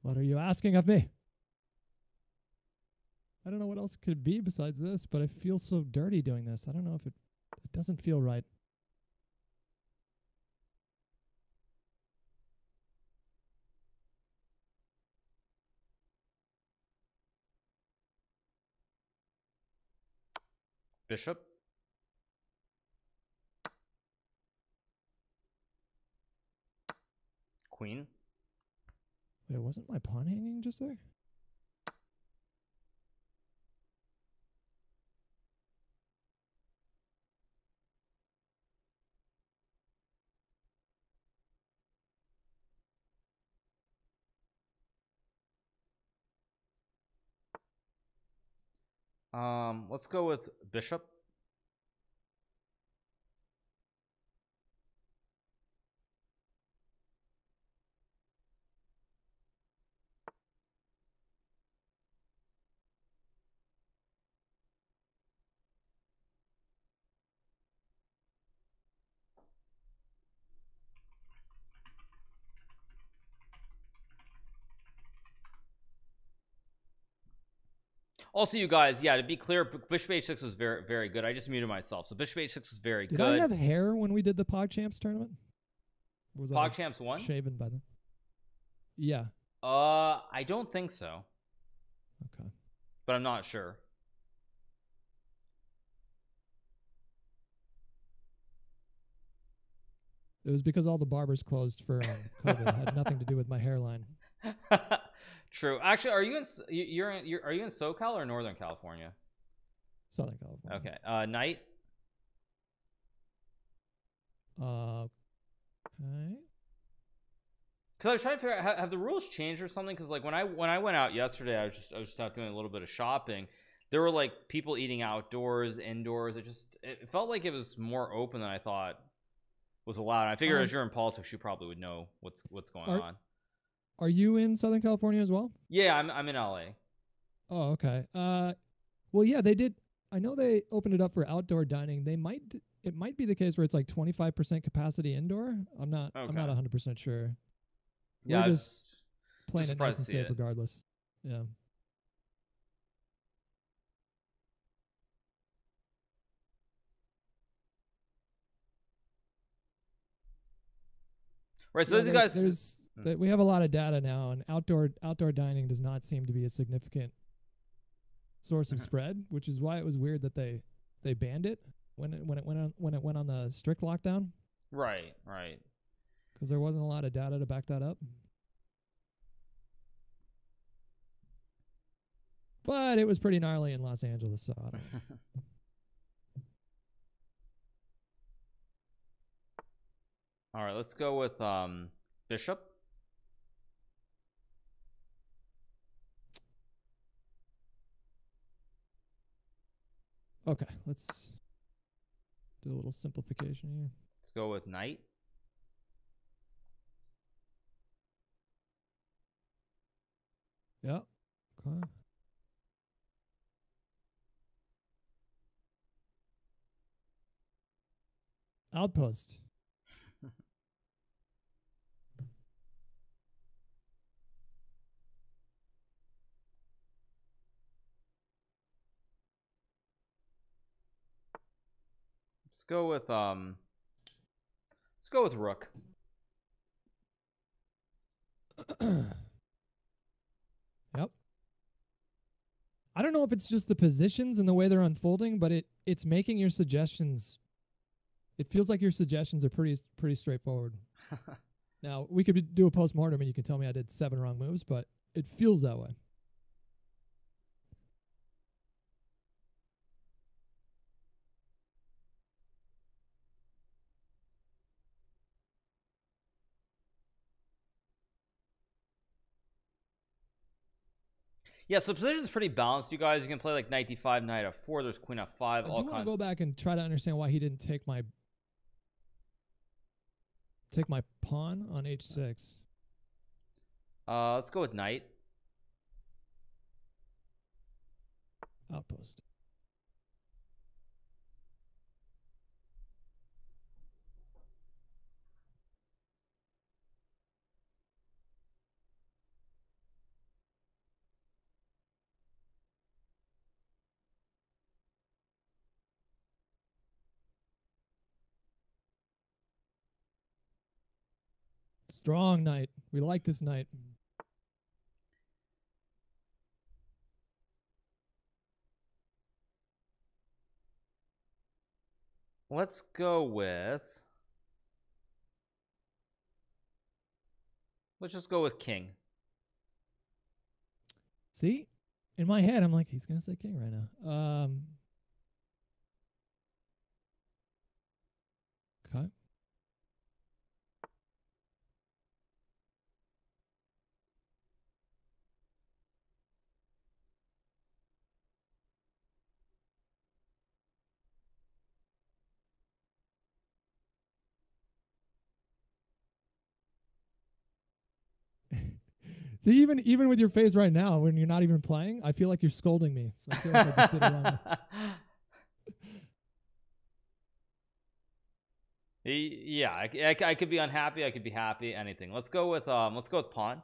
What are you asking of me? I don't know what else could be besides this, but I feel so dirty doing this. I don't know if it doesn't feel right. Bishop. Queen. Wait, wasn't my pawn hanging just there? Let's go with bishop. Also, you guys, yeah, to be clear, bishop h6 was very, very good. I just muted myself. So bishop h6 was very good. Did I have hair when we did the Pog Champs tournament? Was Pog Champs 1? Shaven by then. Yeah. I don't think so. Okay. But I'm not sure. It was because all the barbers closed for COVID. It had nothing to do with my hairline. True. Actually, are you in are you in SoCal or Northern California? Southern California. Okay. Knight. Okay. Because I was trying to figure out, have the rules changed or something? Because like when I went out yesterday, I was just out doing a little bit of shopping. There were like people eating outdoors, indoors. It felt like it was more open than I thought was allowed. And I figure as you're in politics, you probably would know what's going on. Are you in Southern California as well? Yeah, I'm in LA. Oh, okay. Well, yeah, they did. I know they opened it up for outdoor dining. It might be the case where it's like 25% capacity indoor. I'm not 100% sure. Yeah, we're just playing it nice and safe regardless. Yeah. Right. So yeah, those guys. That we have a lot of data now, and outdoor dining does not seem to be a significant source of spread, which is why it was weird that they banned it when it went on the strict lockdown. Right, right. Because there wasn't a lot of data to back that up. But it was pretty gnarly in Los Angeles, so I don't know. All right, let's go with bishop. Okay, let's do a little simplification here. Let's go with knight. Yeah. Okay. Outpost. Let's go with rook. Yep. I don't know if it's just the positions and the way they're unfolding, but it's making your suggestions. It feels like your suggestions are pretty straightforward. Now we could do a postmortem and you can tell me I did 7 wrong moves, but it feels that way. Yeah, so position's pretty balanced, you guys. You can play like knight d5, knight f4. There's queen f5. I do want to go back and try to understand why he didn't take my pawn on h6. Let's go with knight. Outpost. Strong knight. We like this knight. Let's go with... Let's just go with king. See? In my head, I'm like, he's going to say king right now. Okay. So even with your face right now, when you're not even playing, I feel like you're scolding me. So I feel like I just did it wrong. Yeah, I could be unhappy. I could be happy. Anything. Let's go with pawn.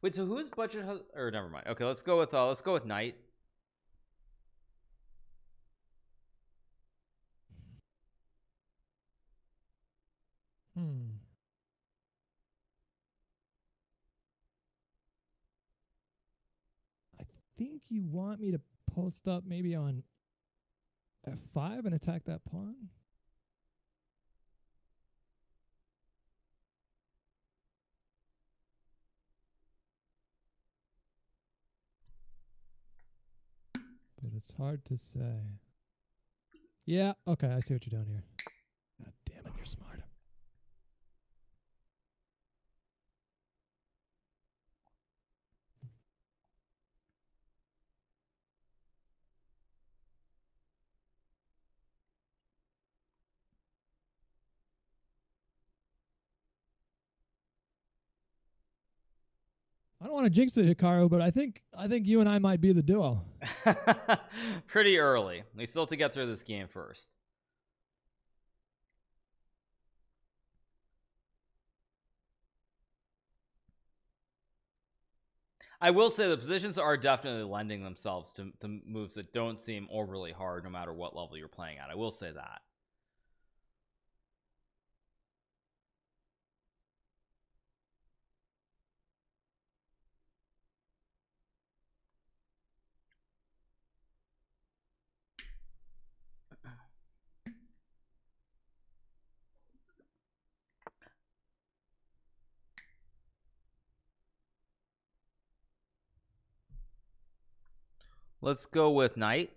Wait, so whose budget has, or never mind. Okay, let's go with knight. I think you want me to post up maybe on f5 and attack that pawn. But it's hard to say. Yeah, okay, I see what you're doing here. God damn it, you're smart. I don't want to jinx it, Hikaru, but I think you and I might be the duo. Pretty early. We still have to get through this game first. I will say the positions are definitely lending themselves to moves that don't seem overly hard, no matter what level you're playing at. I will say that. Let's go with knight.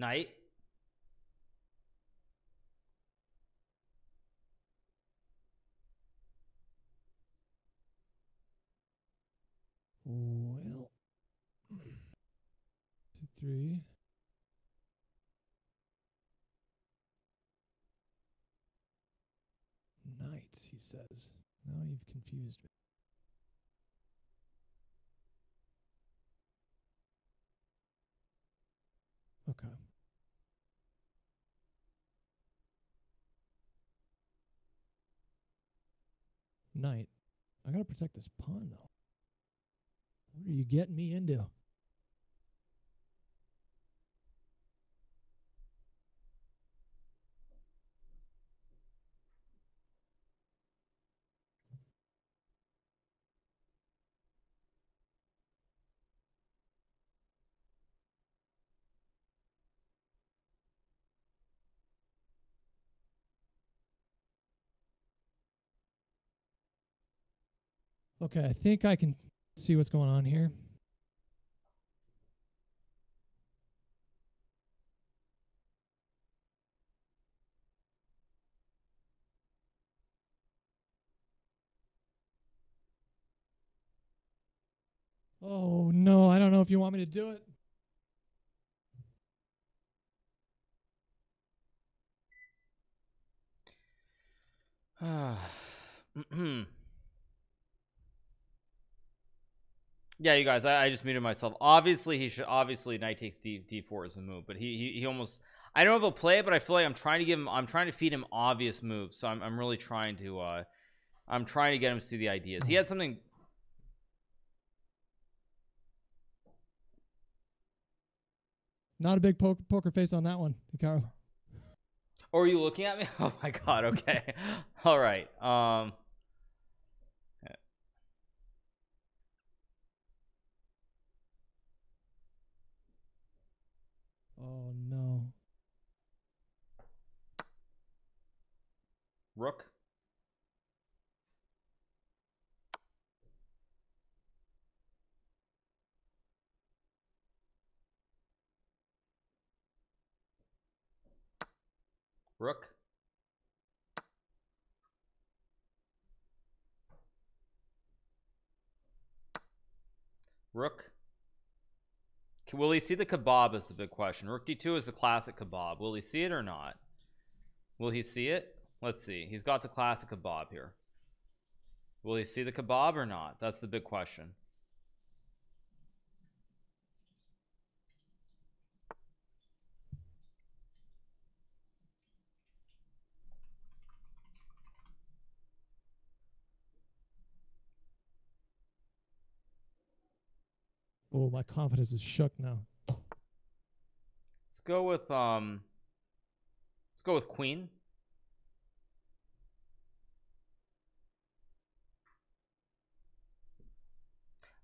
Knight. Well, 2, 3. Knight, he says. Now you've confused me. Okay. knight. I gotta protect this pawn though. What are you getting me into? Okay, I think I can see what's going on here. Oh no, I don't know if you want me to do it. Yeah, you guys, I just muted myself. Obviously, he should. Obviously, knight takes d4 is the move, but he almost. I don't know if he'll play it, but I feel like I'm trying to give him. I'm trying to feed him obvious moves, so I'm really trying to. I'm trying to get him to see the ideas. He had something. Not a big poker face on that one, Hikaru. Oh, are you looking at me? Oh my God. Okay. All right. Oh no. Rook. Rook. Rook. Will he see the kebab is the big question. Rook d2 is the classic kebab. Will he see it or not? Will he see it? Let's see. He's got the classic kebab here. Will he see the kebab or not? That's the big question. Oh, my confidence is shook now. Let's go with queen.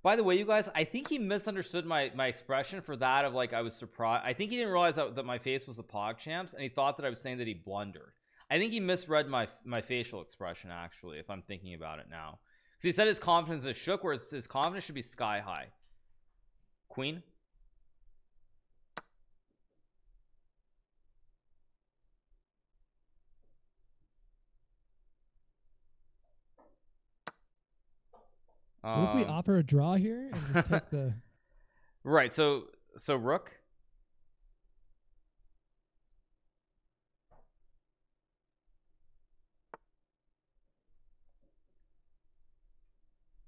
By the way, you guys, I think he misunderstood my expression for that of like I was surprised. I think he didn't realize that my face was the Pog Champs, and he thought that I was saying that he blundered. I think he misread my facial expression actually, if I'm thinking about it now. Because he said his confidence is shook, whereas his confidence should be sky high. Queen. What if we offer a draw here and just take the right? So rook.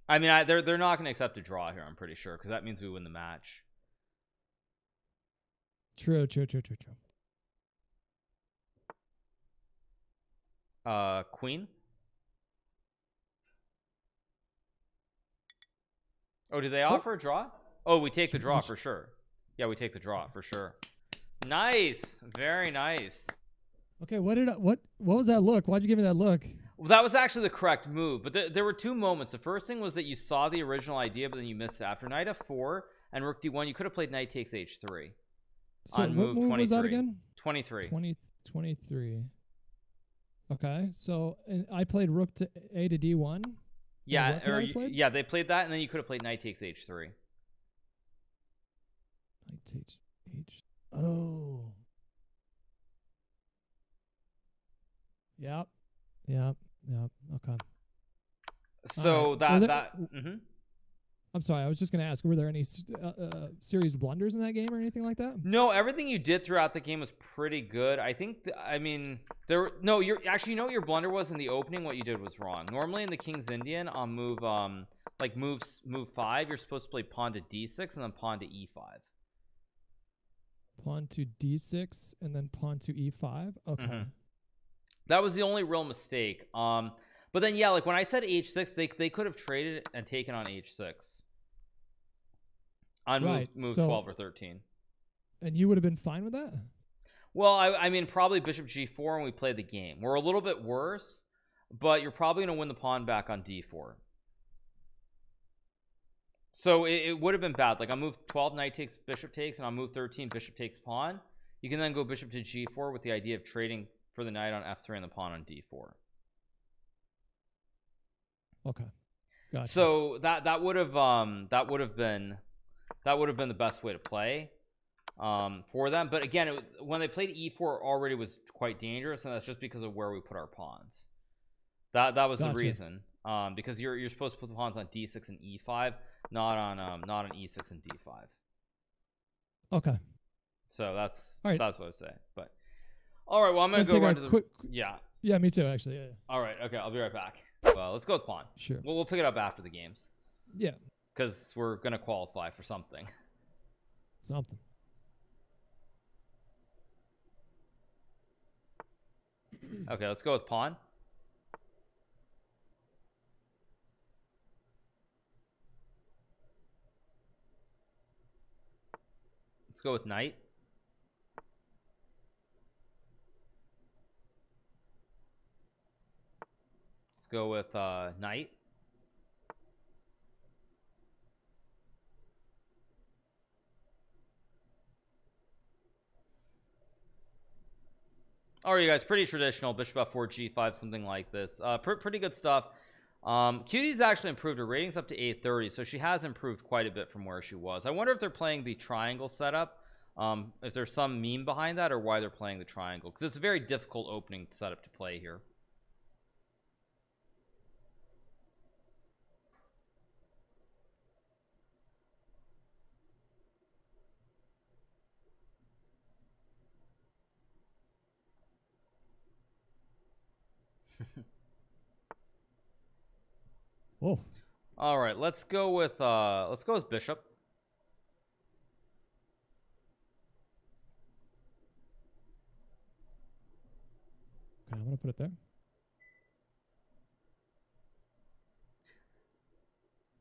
I mean, they're not going to accept a draw here, I'm pretty sure, because that means we win the match. True. Queen. Oh, do they offer a draw? Oh, we take the draw for sure. Yeah, we take the draw for sure. Nice, very nice. Okay, what was that look? Why'd you give me that look? Well, that was actually the correct move, but there were two moments. The first thing was that you saw the original idea, but then you missed it. After knight f4 and rook d1, you could have played knight takes h3. So on what move was that again? 23. 23. Okay, so I played rook to a to d1. Yeah, yeah, they played that, and then you could have played knight takes h3. Knight takes h. Oh. Yep. Yep. Yeah. Okay. So right. I'm sorry. I was just going to ask, were there any serious blunders in that game or anything like that? No, everything you did throughout the game was pretty good. I think, you know what your blunder was in the opening? What you did was wrong. Normally in the King's Indian on move 5, you're supposed to play pawn to d6 and then pawn to e5. Pawn to d6 and then pawn to e5? Okay. Mm-hmm. That was the only real mistake. But then yeah, like when I said h6, they could have traded and taken on h6 on move 12 or 13. And you would have been fine with that? Well, I mean, probably bishop g4 when we play the game. We're a little bit worse, but you're probably going to win the pawn back on d4. So it would have been bad. Like on move 12, knight takes, bishop takes, and on move 13, bishop takes pawn. You can then go bishop to g4 with the idea of trading for the knight on f3 and the pawn on d4. Okay. Gotcha. So that would have been the best way to play for them. But again, when they played e4 already was quite dangerous, and that's just because of where we put our pawns. That was the reason, because you're supposed to put the pawns on d6 and e5, not on e6 and d5. Okay. So that's what I was saying. But all right, well, I'm gonna go right to the quick, yeah, me too, actually. Yeah. All right, okay, I'll be right back. Well, let's go with pawn. Sure. Well, we'll pick it up after the games. Yeah. Because we're gonna qualify for something. Something. Okay, let's go with pawn. Let's go with knight. Let's go with knight. All right, you guys, pretty traditional bishop f4 g5, something like this. Pretty good stuff. QD's actually improved. Her rating's up to 830, so she has improved quite a bit from where she was. I wonder if they're playing the triangle setup, if there's some meme behind that or why they're playing the triangle, because it's a very difficult opening setup to play here. Whoa. All right, let's go with bishop. Okay, I'm gonna put it there.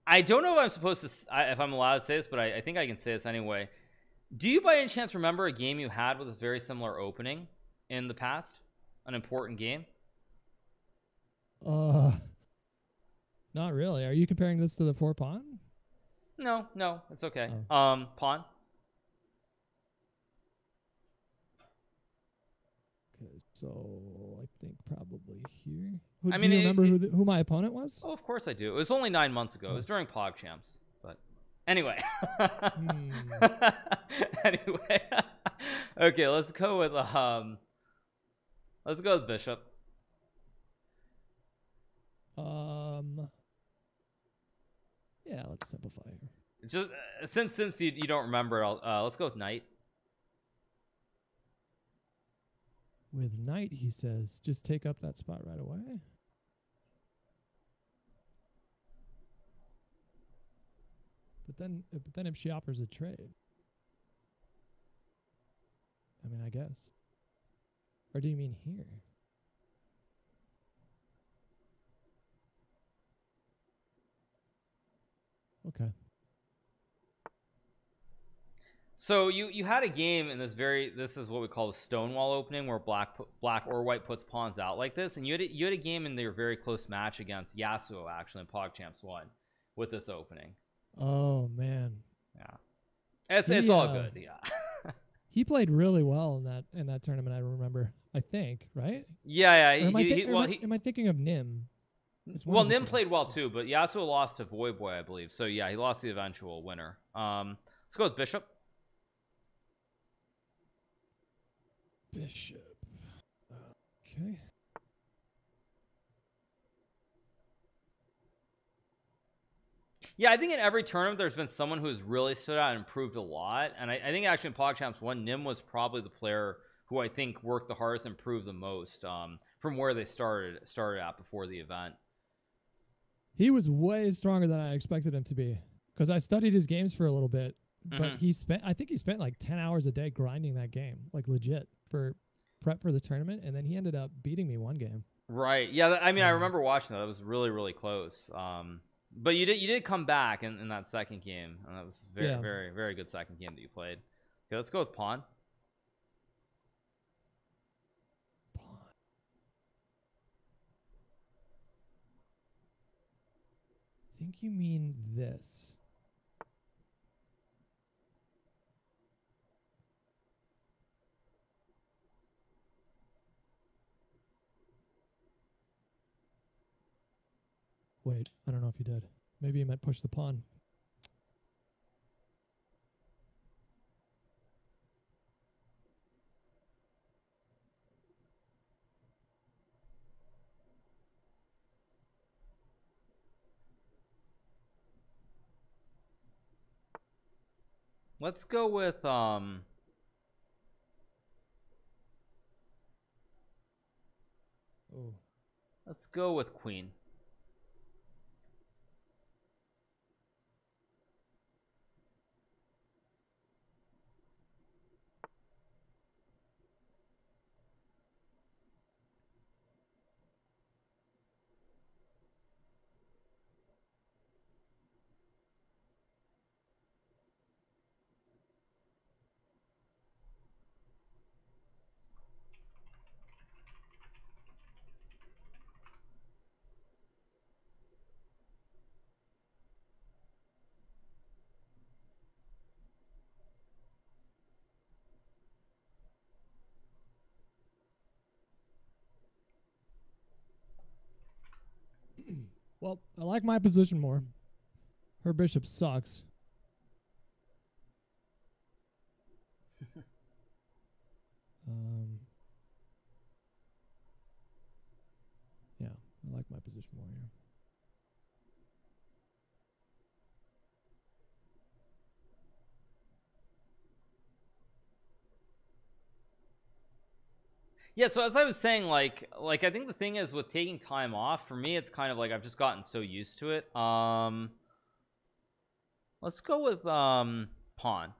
I don't know if I'm supposed to, if I'm allowed to say this, but I think I can say this anyway. Do you by any chance remember a game you had with a very similar opening in the past? An important game? Not really. Are you comparing this to the 4 pawn? No, it's okay. Oh. Pawn. Okay, so I think probably here. Do you remember who my opponent was? Oh, of course I do. It was only 9 months ago. Oh. It was during Pog Champs, but anyway. Anyway, okay. Let's go with bishop. Yeah, let's simplify here. Just since you don't remember, let's go with knight. With knight, he says, just take up that spot right away. But then if she offers a trade, I mean, I guess. Or do you mean here? Okay. So you had a game in this is what we call the stonewall opening, where black or white puts pawns out like this, and you had a game in your very close match against Yasuo, actually, in Pog Champs 1 with this opening. Oh man. Yeah. It's all good. Yeah. He played really well in that tournament, I remember. I think, right? Yeah. Am I thinking of Nim? Well, Nim played well too, but Yasuo lost to Voidboy, I believe. So yeah, he lost the eventual winner. Let's go with bishop. Bishop. Okay. Yeah, I think in every tournament there's been someone who's really stood out and improved a lot. And I think actually in Pog Champs 1, Nim was probably the player who I think worked the hardest and improved the most from where they started out before the event. He was way stronger than I expected him to be, because I studied his games for a little bit, but I think he spent like 10 hours a day grinding that game, like legit, for prep for the tournament. And then he ended up beating me one game. Right. Yeah. I mean, I remember watching that. That was really, really close. But you did come back in that second game, and that was very, very, very good second game that you played. Okay, let's go with pawn. I think you mean this. Wait, I don't know if you did. Maybe you meant push the pawn. Let's go with oh. Let's go with queen. Well, I like my position more. Her bishop sucks. Yeah, I like my position more here. Yeah, so as I was saying, like I think the thing is with taking time off, for me, it's kind of like I've just gotten so used to it. Let's go with pawn.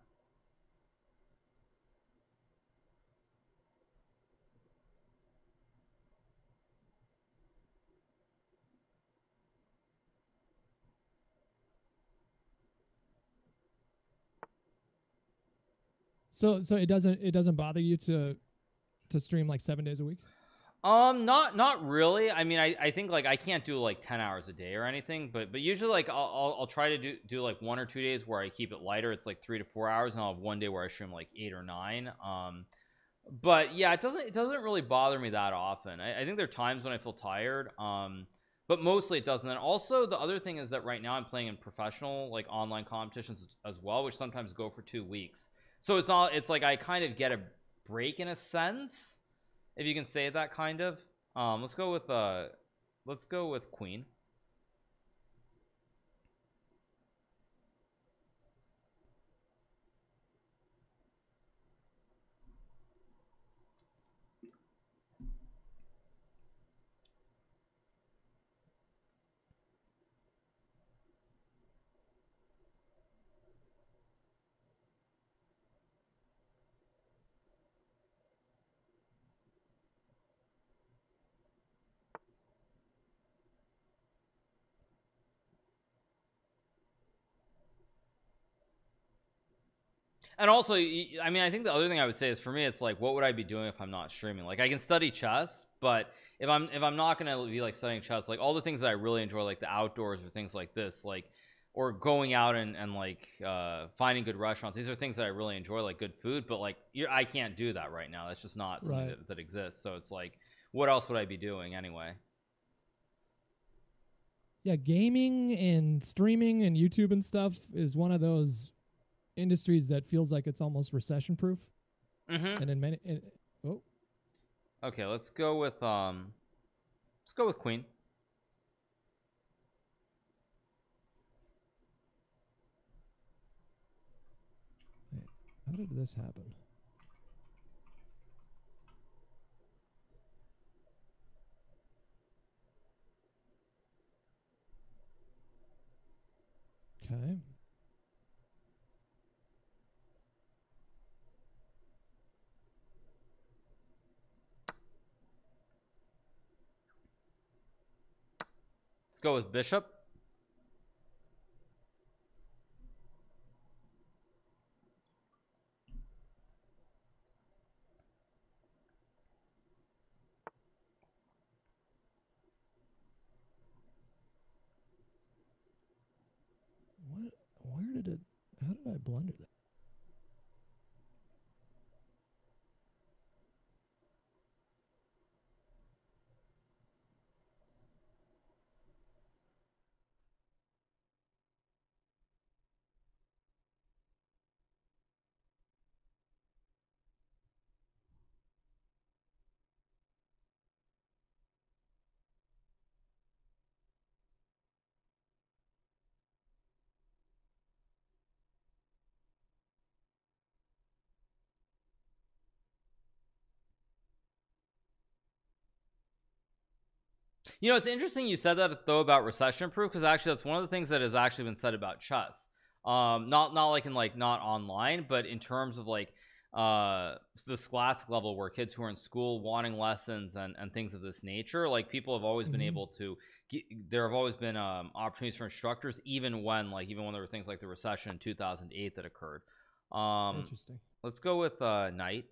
So it doesn't bother you to stream like 7 days a week? Not really. I mean, I think like I can't do like 10 hours a day or anything, but usually like I'll try to do like 1 or 2 days where I keep it lighter. It's like 3 to 4 hours, and I'll have one day where I stream like 8 or 9. But yeah, it doesn't really bother me that often. I think there are times when I feel tired, but mostly it doesn't. And also the other thing is that right now I'm playing in professional like online competitions as well, which sometimes go for 2 weeks. So it's like I kind of get a break in a sense, if you can say that, kind of. Let's go with queen. And also, I mean, I think the other thing I would say is, for me, it's like, what would I be doing if I'm not streaming? Like, I can study chess, but if I'm not gonna be like studying chess, like all the things that I really enjoy, like the outdoors or things like this, like, or going out and like finding good restaurants, these are things that I really enjoy, like good food. But like I can't do that right now. That's just not something that exists. So it's like, what else would I be doing anyway? Yeah, gaming and streaming and YouTube and stuff is one of those industries that feels like it's almost recession proof. Mm-hmm. And in many oh, okay, let's go with queen. Wait, how did this happen? Okay. go with bishop. What? Where did it? How did I blunder that? You know, it's interesting you said that though about recession proof, because actually that's one of the things that has actually been said about chess, not like in not online, but in terms of the scholastic level, where kids who are in school wanting lessons and things of this nature, like people have always been able to there have always been opportunities for instructers, even when there were things like the recession in 2008 that occurred. Interesting. Let's go with knight.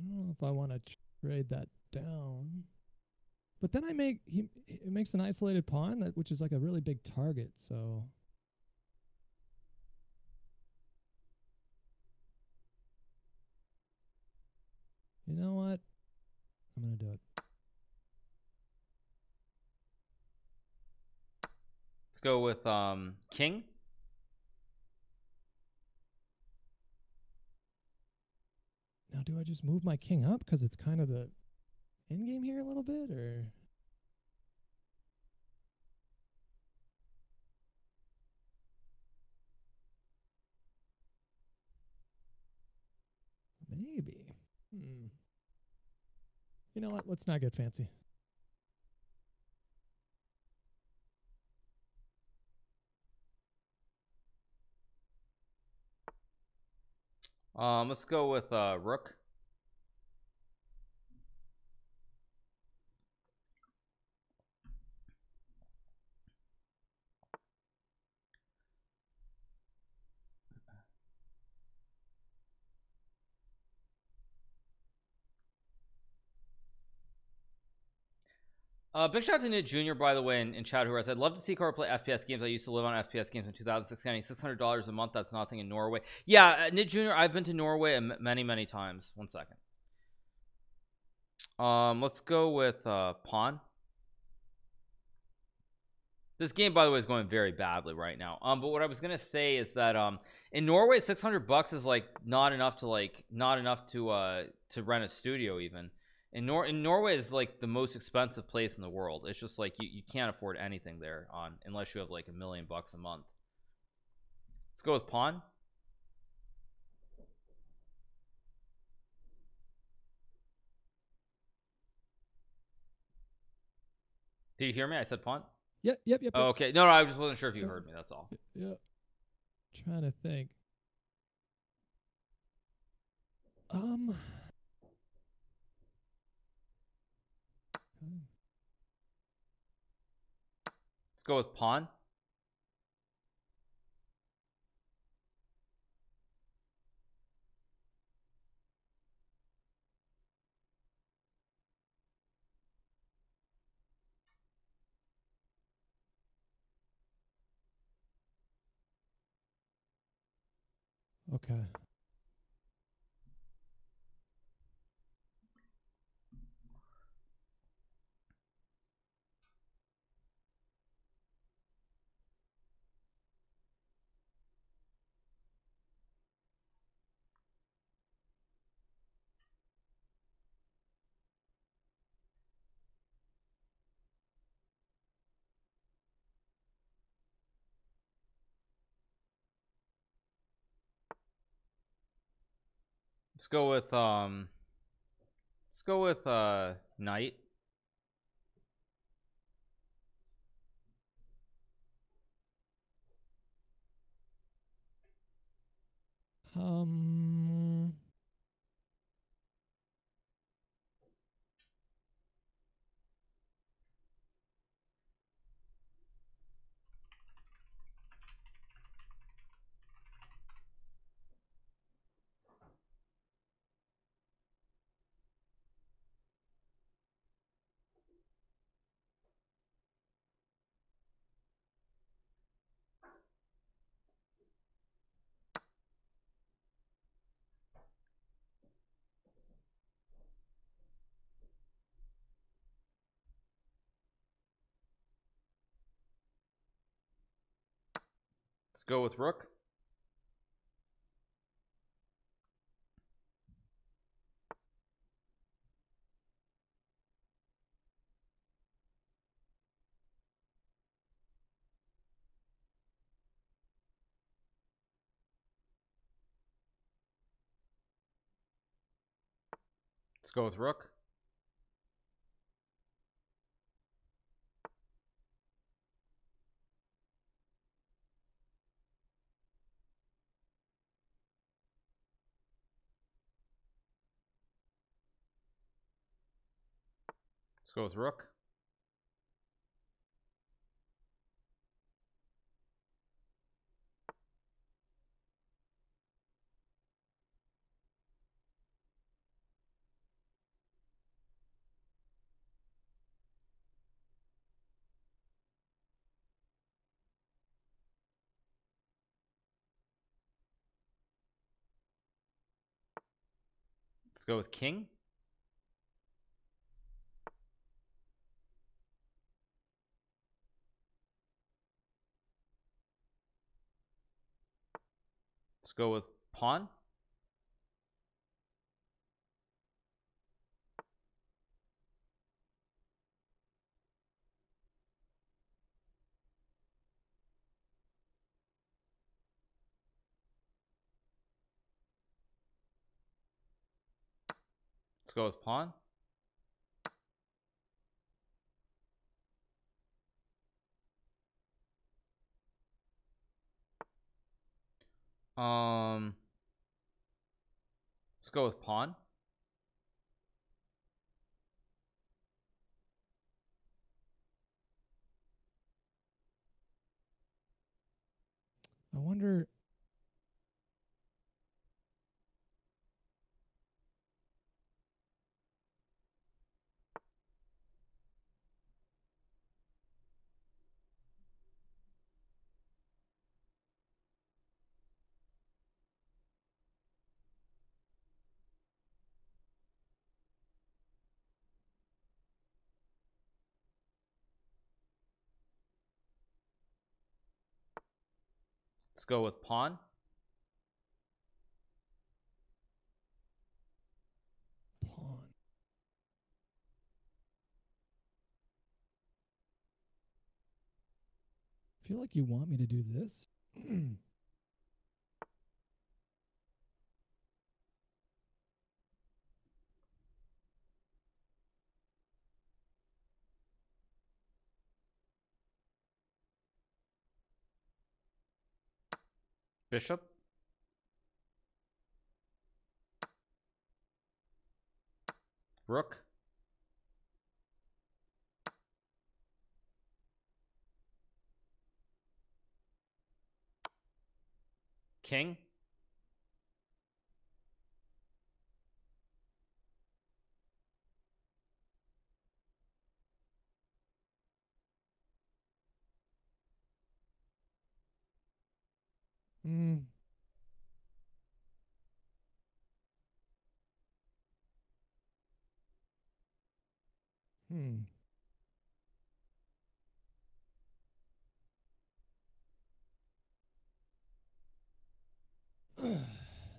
I don't know if I want to trade that down, but then it makes an isolated pawn which is like a really big target. So you know what? I'm gonna do it. Let's go with king. Now, do I just move my king up because it's kind of the end game here a little bit, or? Maybe. You know what? Let's not get fancy. Let's go with rook. Big shout out to Nit Jr., by the way, in chat, who said, I'd love to see Carl play FPS games. I used to live on FPS games in 2016. $600 a month. That's nothing in Norway. Yeah, Nit Jr., I've been to Norway many, many times. 1 second. Let's go with pawn. This game, by the way, is going very badly right now. But what I was gonna say is that in Norway, $600 is like not enough to to rent a studio even. In Norway is like the most expensive place in the world. It's just like you can't afford anything there unless you have like $1 million a month. Let's go with pawn. Do you hear me? I said pawn. Yep. Oh, okay. No, I just wasn't sure if you heard me. That's all. Yeah. Trying to think. Let's go with pawn. Okay. Let's go with knight. Let's go with rook. Let's go with rook. Let's go with rook. Let's go with king. Let's go with pawn. Let's go with pawn. Let's go with pawn. I wonder. Let's go with pawn. Pawn. I feel like you want me to do this. Bishop. Rook. King.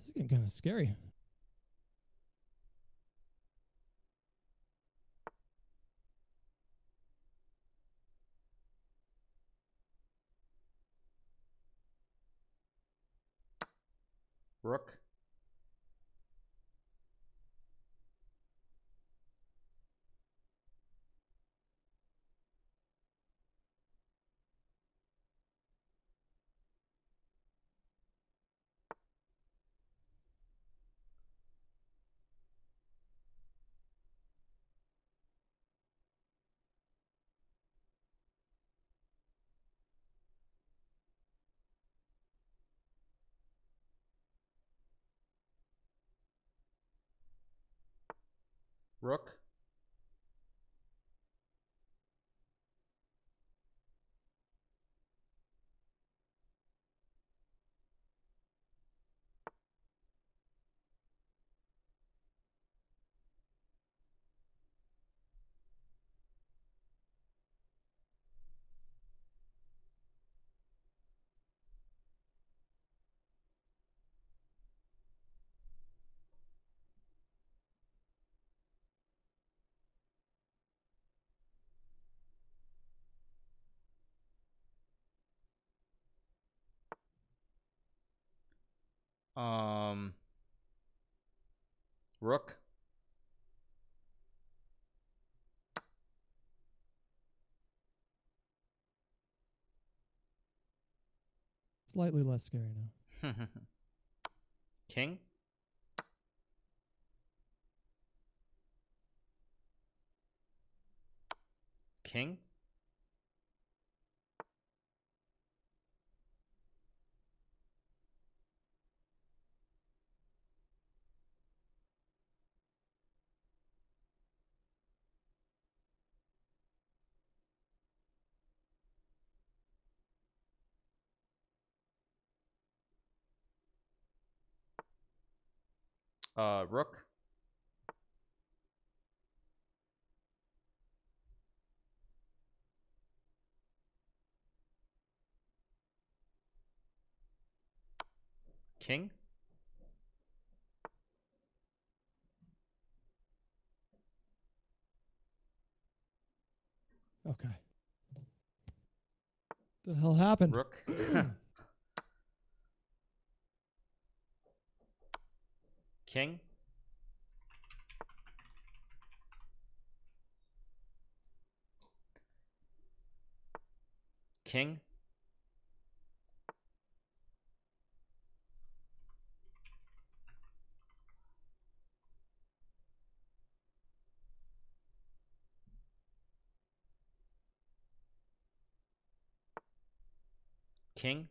This is getting kind of scary. Rook. Rook. Rook. Slightly less scary now. King. King. Rook. King. Okay. The hell happened? Rook. King. King. King. King.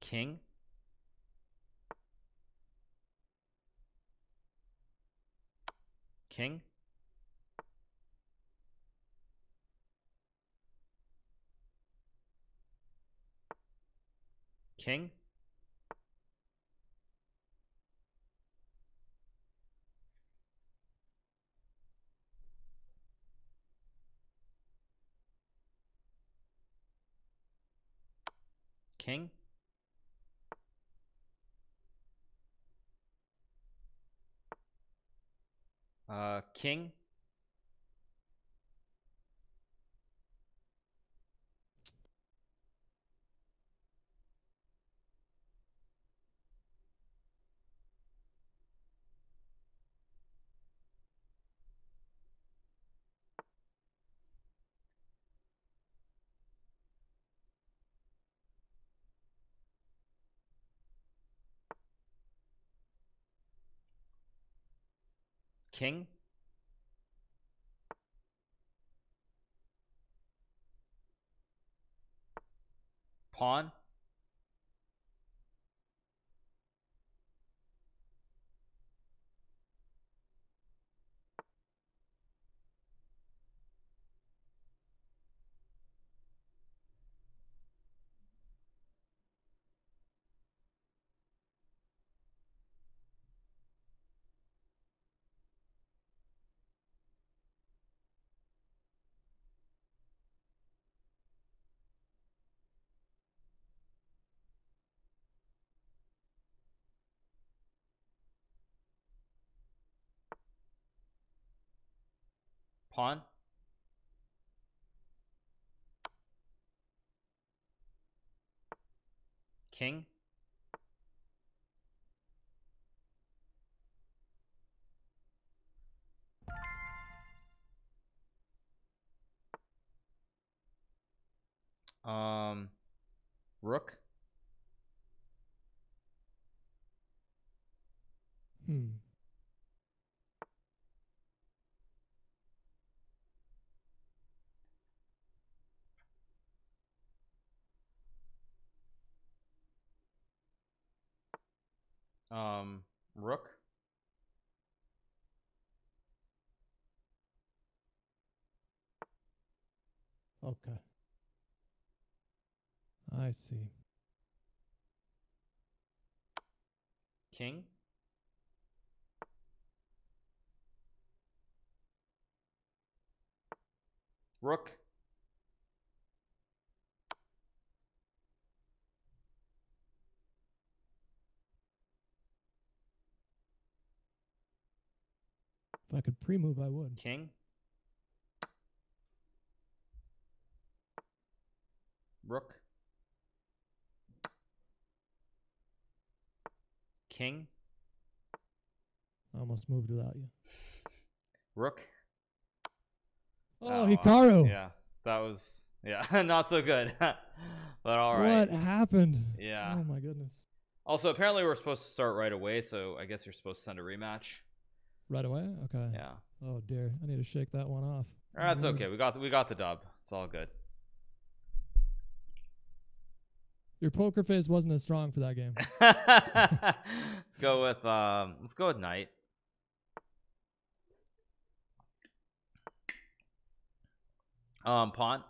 King. King. King. King. King. Pawn. Pawn. King. Rook. Rook. Okay. I see. King. Rook. If I could pre-move, I would. King. Rook. King. I almost moved without you. Rook. Oh, Hikaru. Yeah, that was, yeah, not so good. But all right. What happened? Yeah. Oh, my goodness. Also, apparently we're supposed to start right away, so I guess you're supposed to send a rematch. Right away? Okay. Yeah. Oh, dear. I need to shake that one off. All right, that's okay. We got the dub. It's all good. Your poker face wasn't as strong for that game. Let's go with Knight. Pawn. Pawn.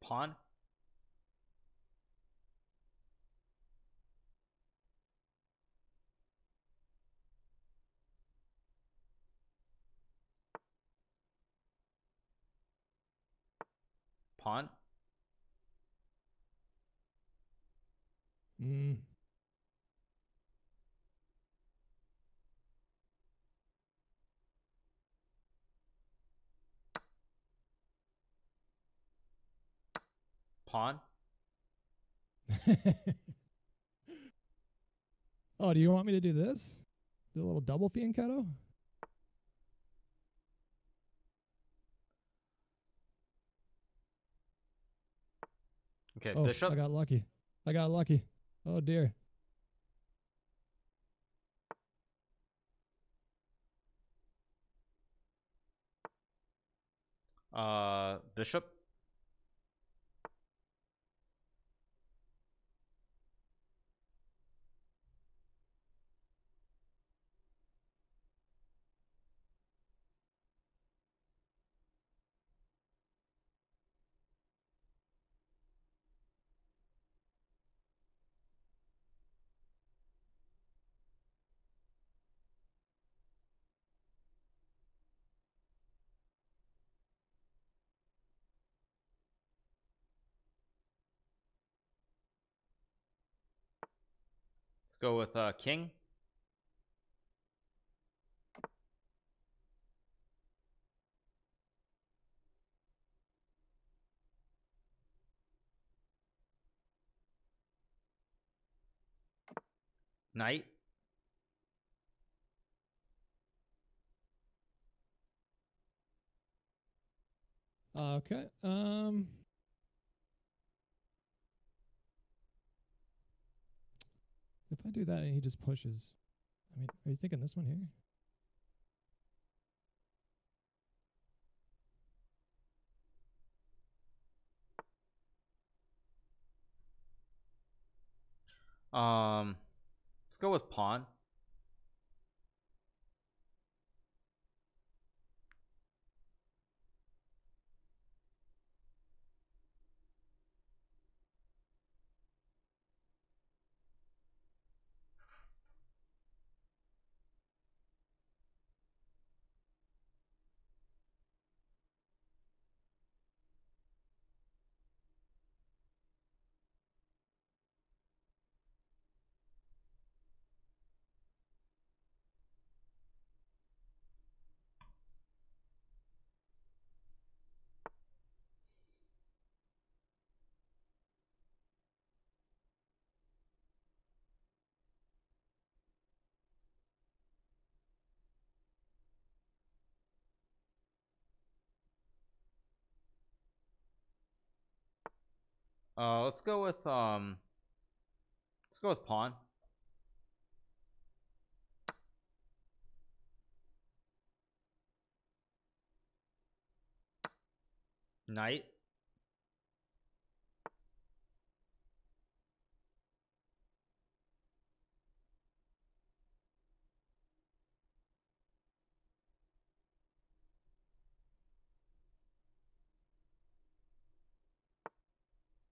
Pawn. Pawn. Pawn. Oh, do you want me to do this? Do a little double fianchetto? Okay, oh, bishop. I got lucky. Oh, dear. Bishop. Go with King. Knight. Okay. If I do that and he just pushes, I mean, are you thinking this one here? Let's go with pawn. Let's go with pawn. Knight.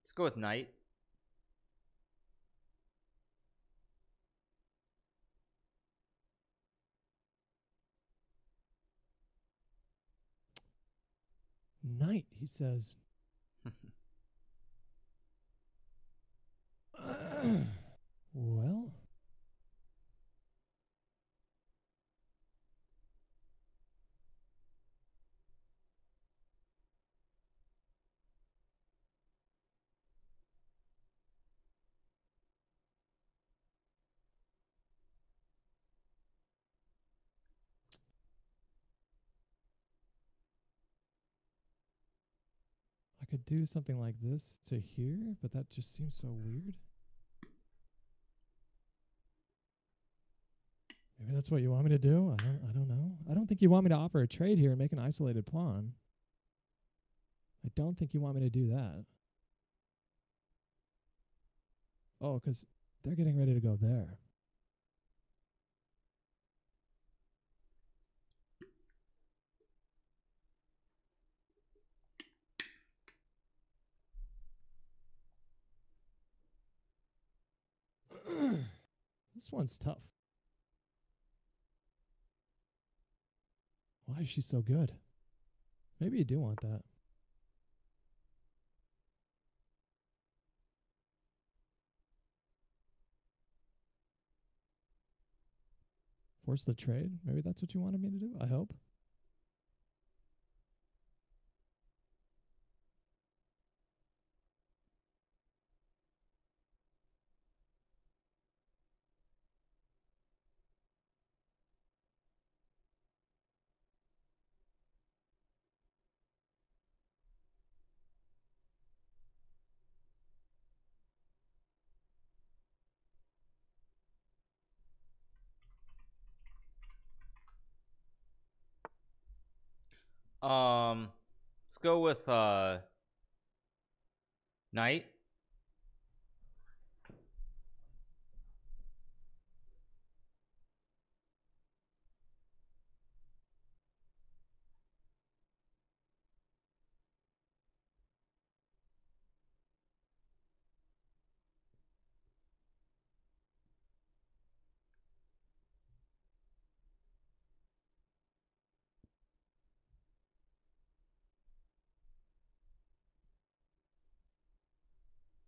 Let's go with Knight. Knight, he says. Well, I could do something like this to here, but that just seems so weird. Maybe that's what you want me to do? I don't know. I don't think you want me to offer a trade here and make an isolated pawn. I don't think you want me to do that. Oh, because they're getting ready to go there. This one's tough. Why is she so good? Maybe you do want that. Force the trade? Maybe that's what you wanted me to do? I hope. Let's go with Knight.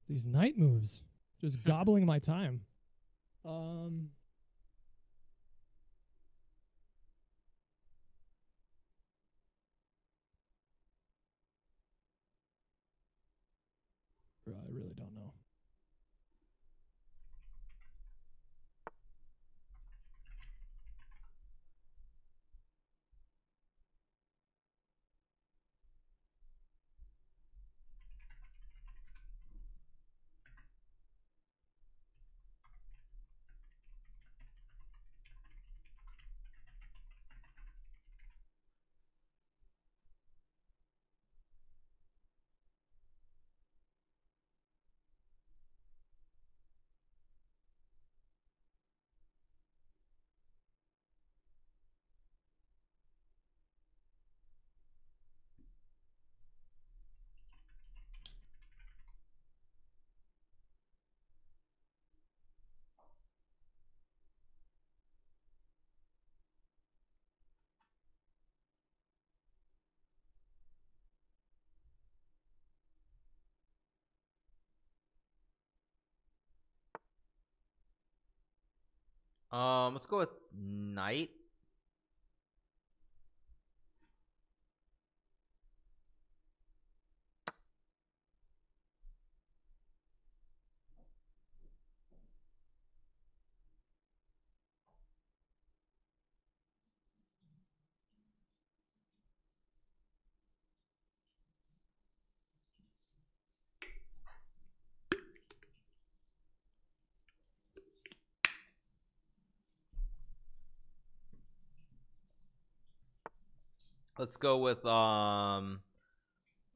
These knight moves just gobbling my time. I really don't know. Let's go with Knight.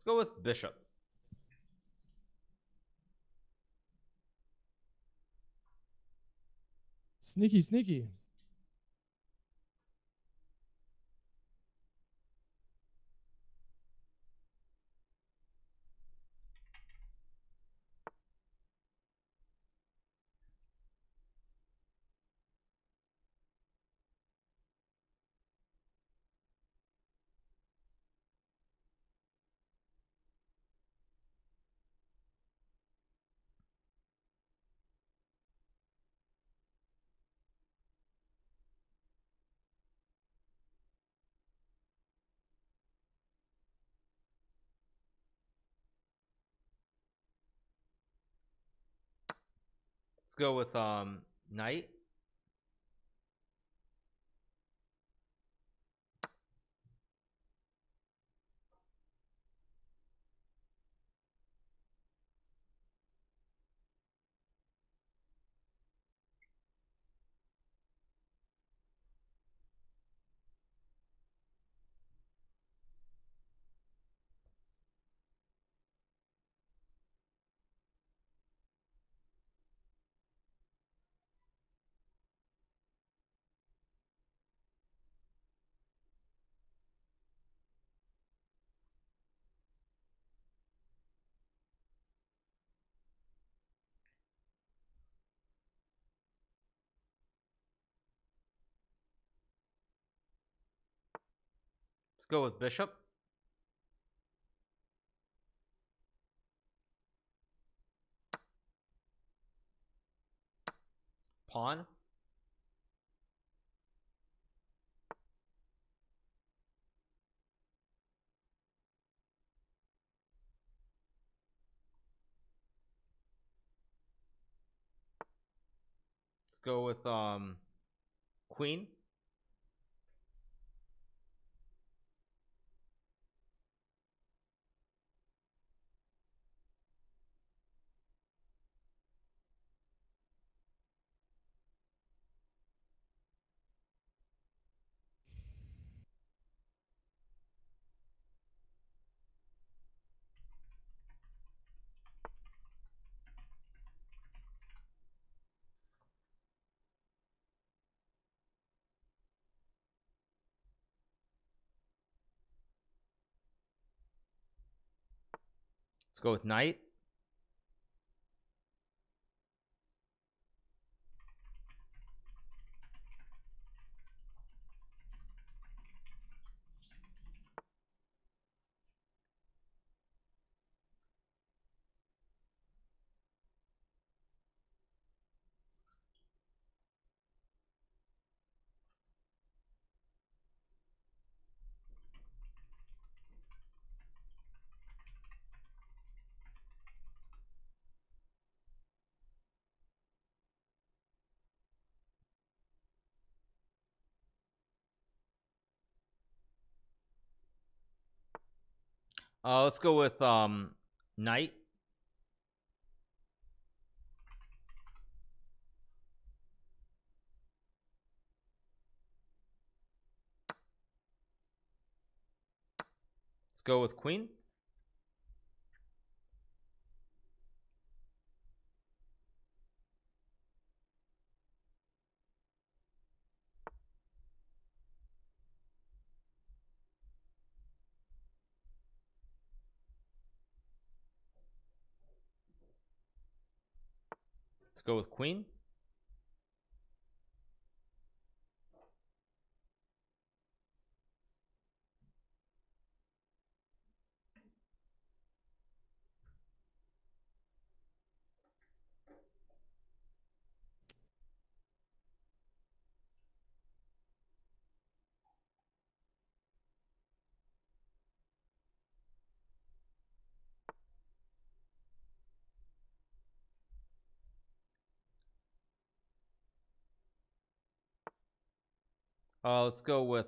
Let's go with Bishop. Sneaky, sneaky. go with Knight. Let's go with Bishop. Pawn. Let's go with Queen. Let's go with Knight. Let's go with Knight. Let's go with Queen. Go with Queen. Let's go with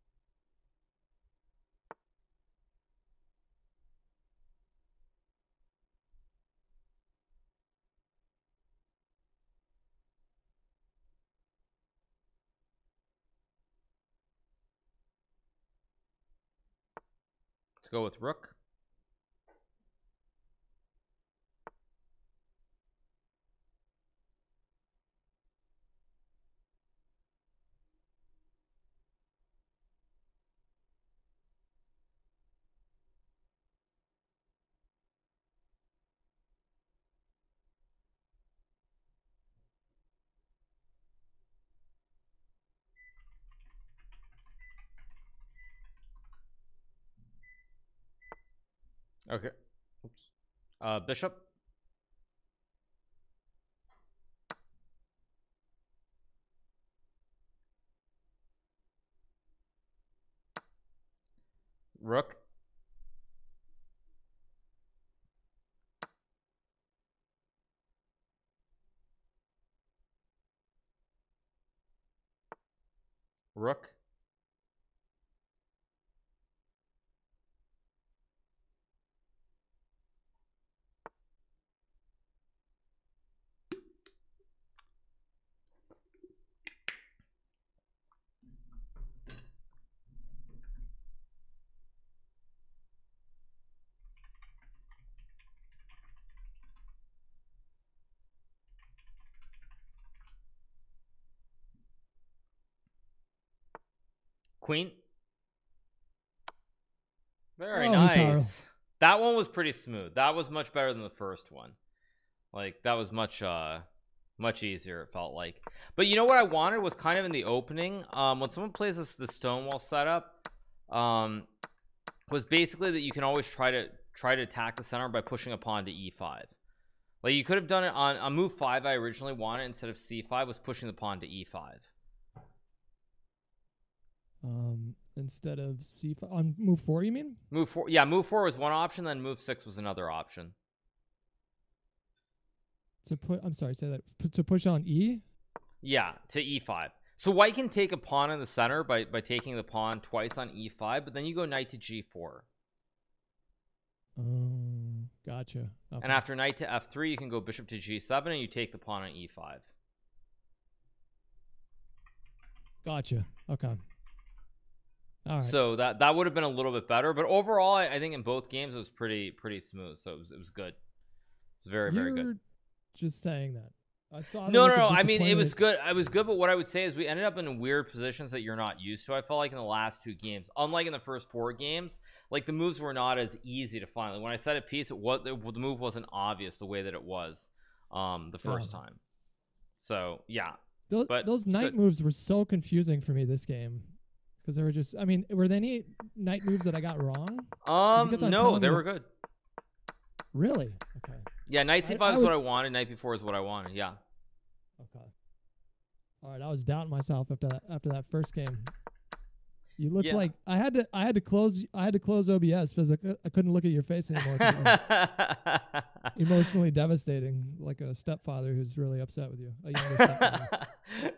Rook. Let's go with Rook. Let's go with Rook. Okay. Oops. Bishop. Rook. Rook. Queen. Very nice. That one was pretty smooth. That was much better than the first one. Like, that was much much easier, it felt like. But you know what I wanted was kind of in the opening, when someone plays this the Stonewall setup, was basically that you can always try to attack the center by pushing a pawn to e5. Like, you could have done it on move 5 I originally wanted instead of c5 was pushing the pawn to e5. Instead of c5 on move 4, you mean? Move 4, yeah. Move 4 was one option, then move 6 was another option. To put, I'm sorry, say that. To push on e. Yeah, to e5. So white can take a pawn in the center by taking the pawn twice on e5, but then you go knight to g4. Gotcha. Okay. And after knight to f3, you can go bishop to g7, and you take the pawn on e5. Gotcha. Okay. All right. So that would have been a little bit better, but overall I think in both games it was pretty smooth. So it was good. It was very very good. Just saying that. I saw. No. I mean, it was good. I was good, but what I would say is we ended up in weird positions that you're not used to. I felt like in the last two games, unlike in the first four games, like the moves were not as easy to find. Like when I said a piece, the move wasn't obvious the way that it was the first time. So yeah, those knight moves were so confusing for me this game. Because they were just, I mean, were there any knight moves that I got wrong? No, they were good. Really? Okay. Yeah, knight c5 is what I wanted. Knight b4 is what I wanted. Yeah. Okay. All right, I was doubting myself after that first game. You looked like I had to close OBS because I couldn't look at your face anymore. Emotionally devastating, like a stepfather who's really upset with you.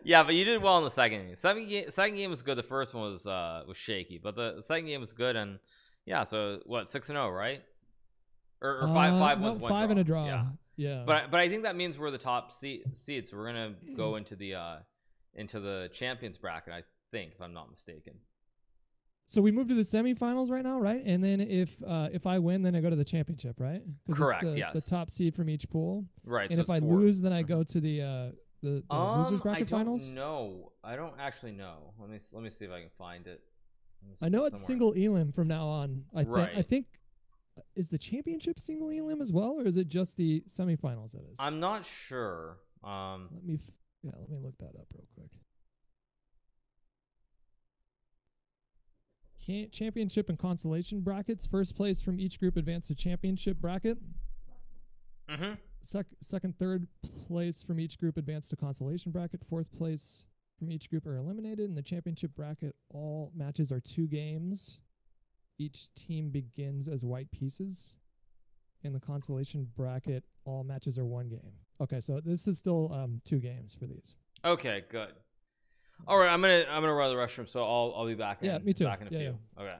Yeah, but you did well in the second game. Second game was good. The first one was shaky, but the second game was good. And yeah, so what, 6-0, right? Or five and a draw. Yeah. But I think that means we're the top seed. So we're gonna go into the champions bracket, I think, if I'm not mistaken. So we move to the semifinals right now, right? And then if I win, then I go to the championship, right? Correct. It's the top seed from each pool, right? And so if I lose, then I go to the losers bracket finals. No, I don't actually know. Let me see if I can find it. I know it's single elim from now on. I think is the championship single elim as well, or is it just the semifinals? That is. I'm not sure. Let me look that up real quick. Championship and consolation brackets. First place from each group advanced to championship bracket. Mm-hmm. Second, third place from each group advanced to consolation bracket. Fourth place from each group are eliminated. In the championship bracket, all matches are 2 games. Each team begins as white pieces. In the consolation bracket, all matches are 1 game. Okay, so this is still 2 games for these. Okay, good. All right, I'm gonna run to the restroom, so I'll be back. Yeah, me too. Back in a few. Yeah. Okay.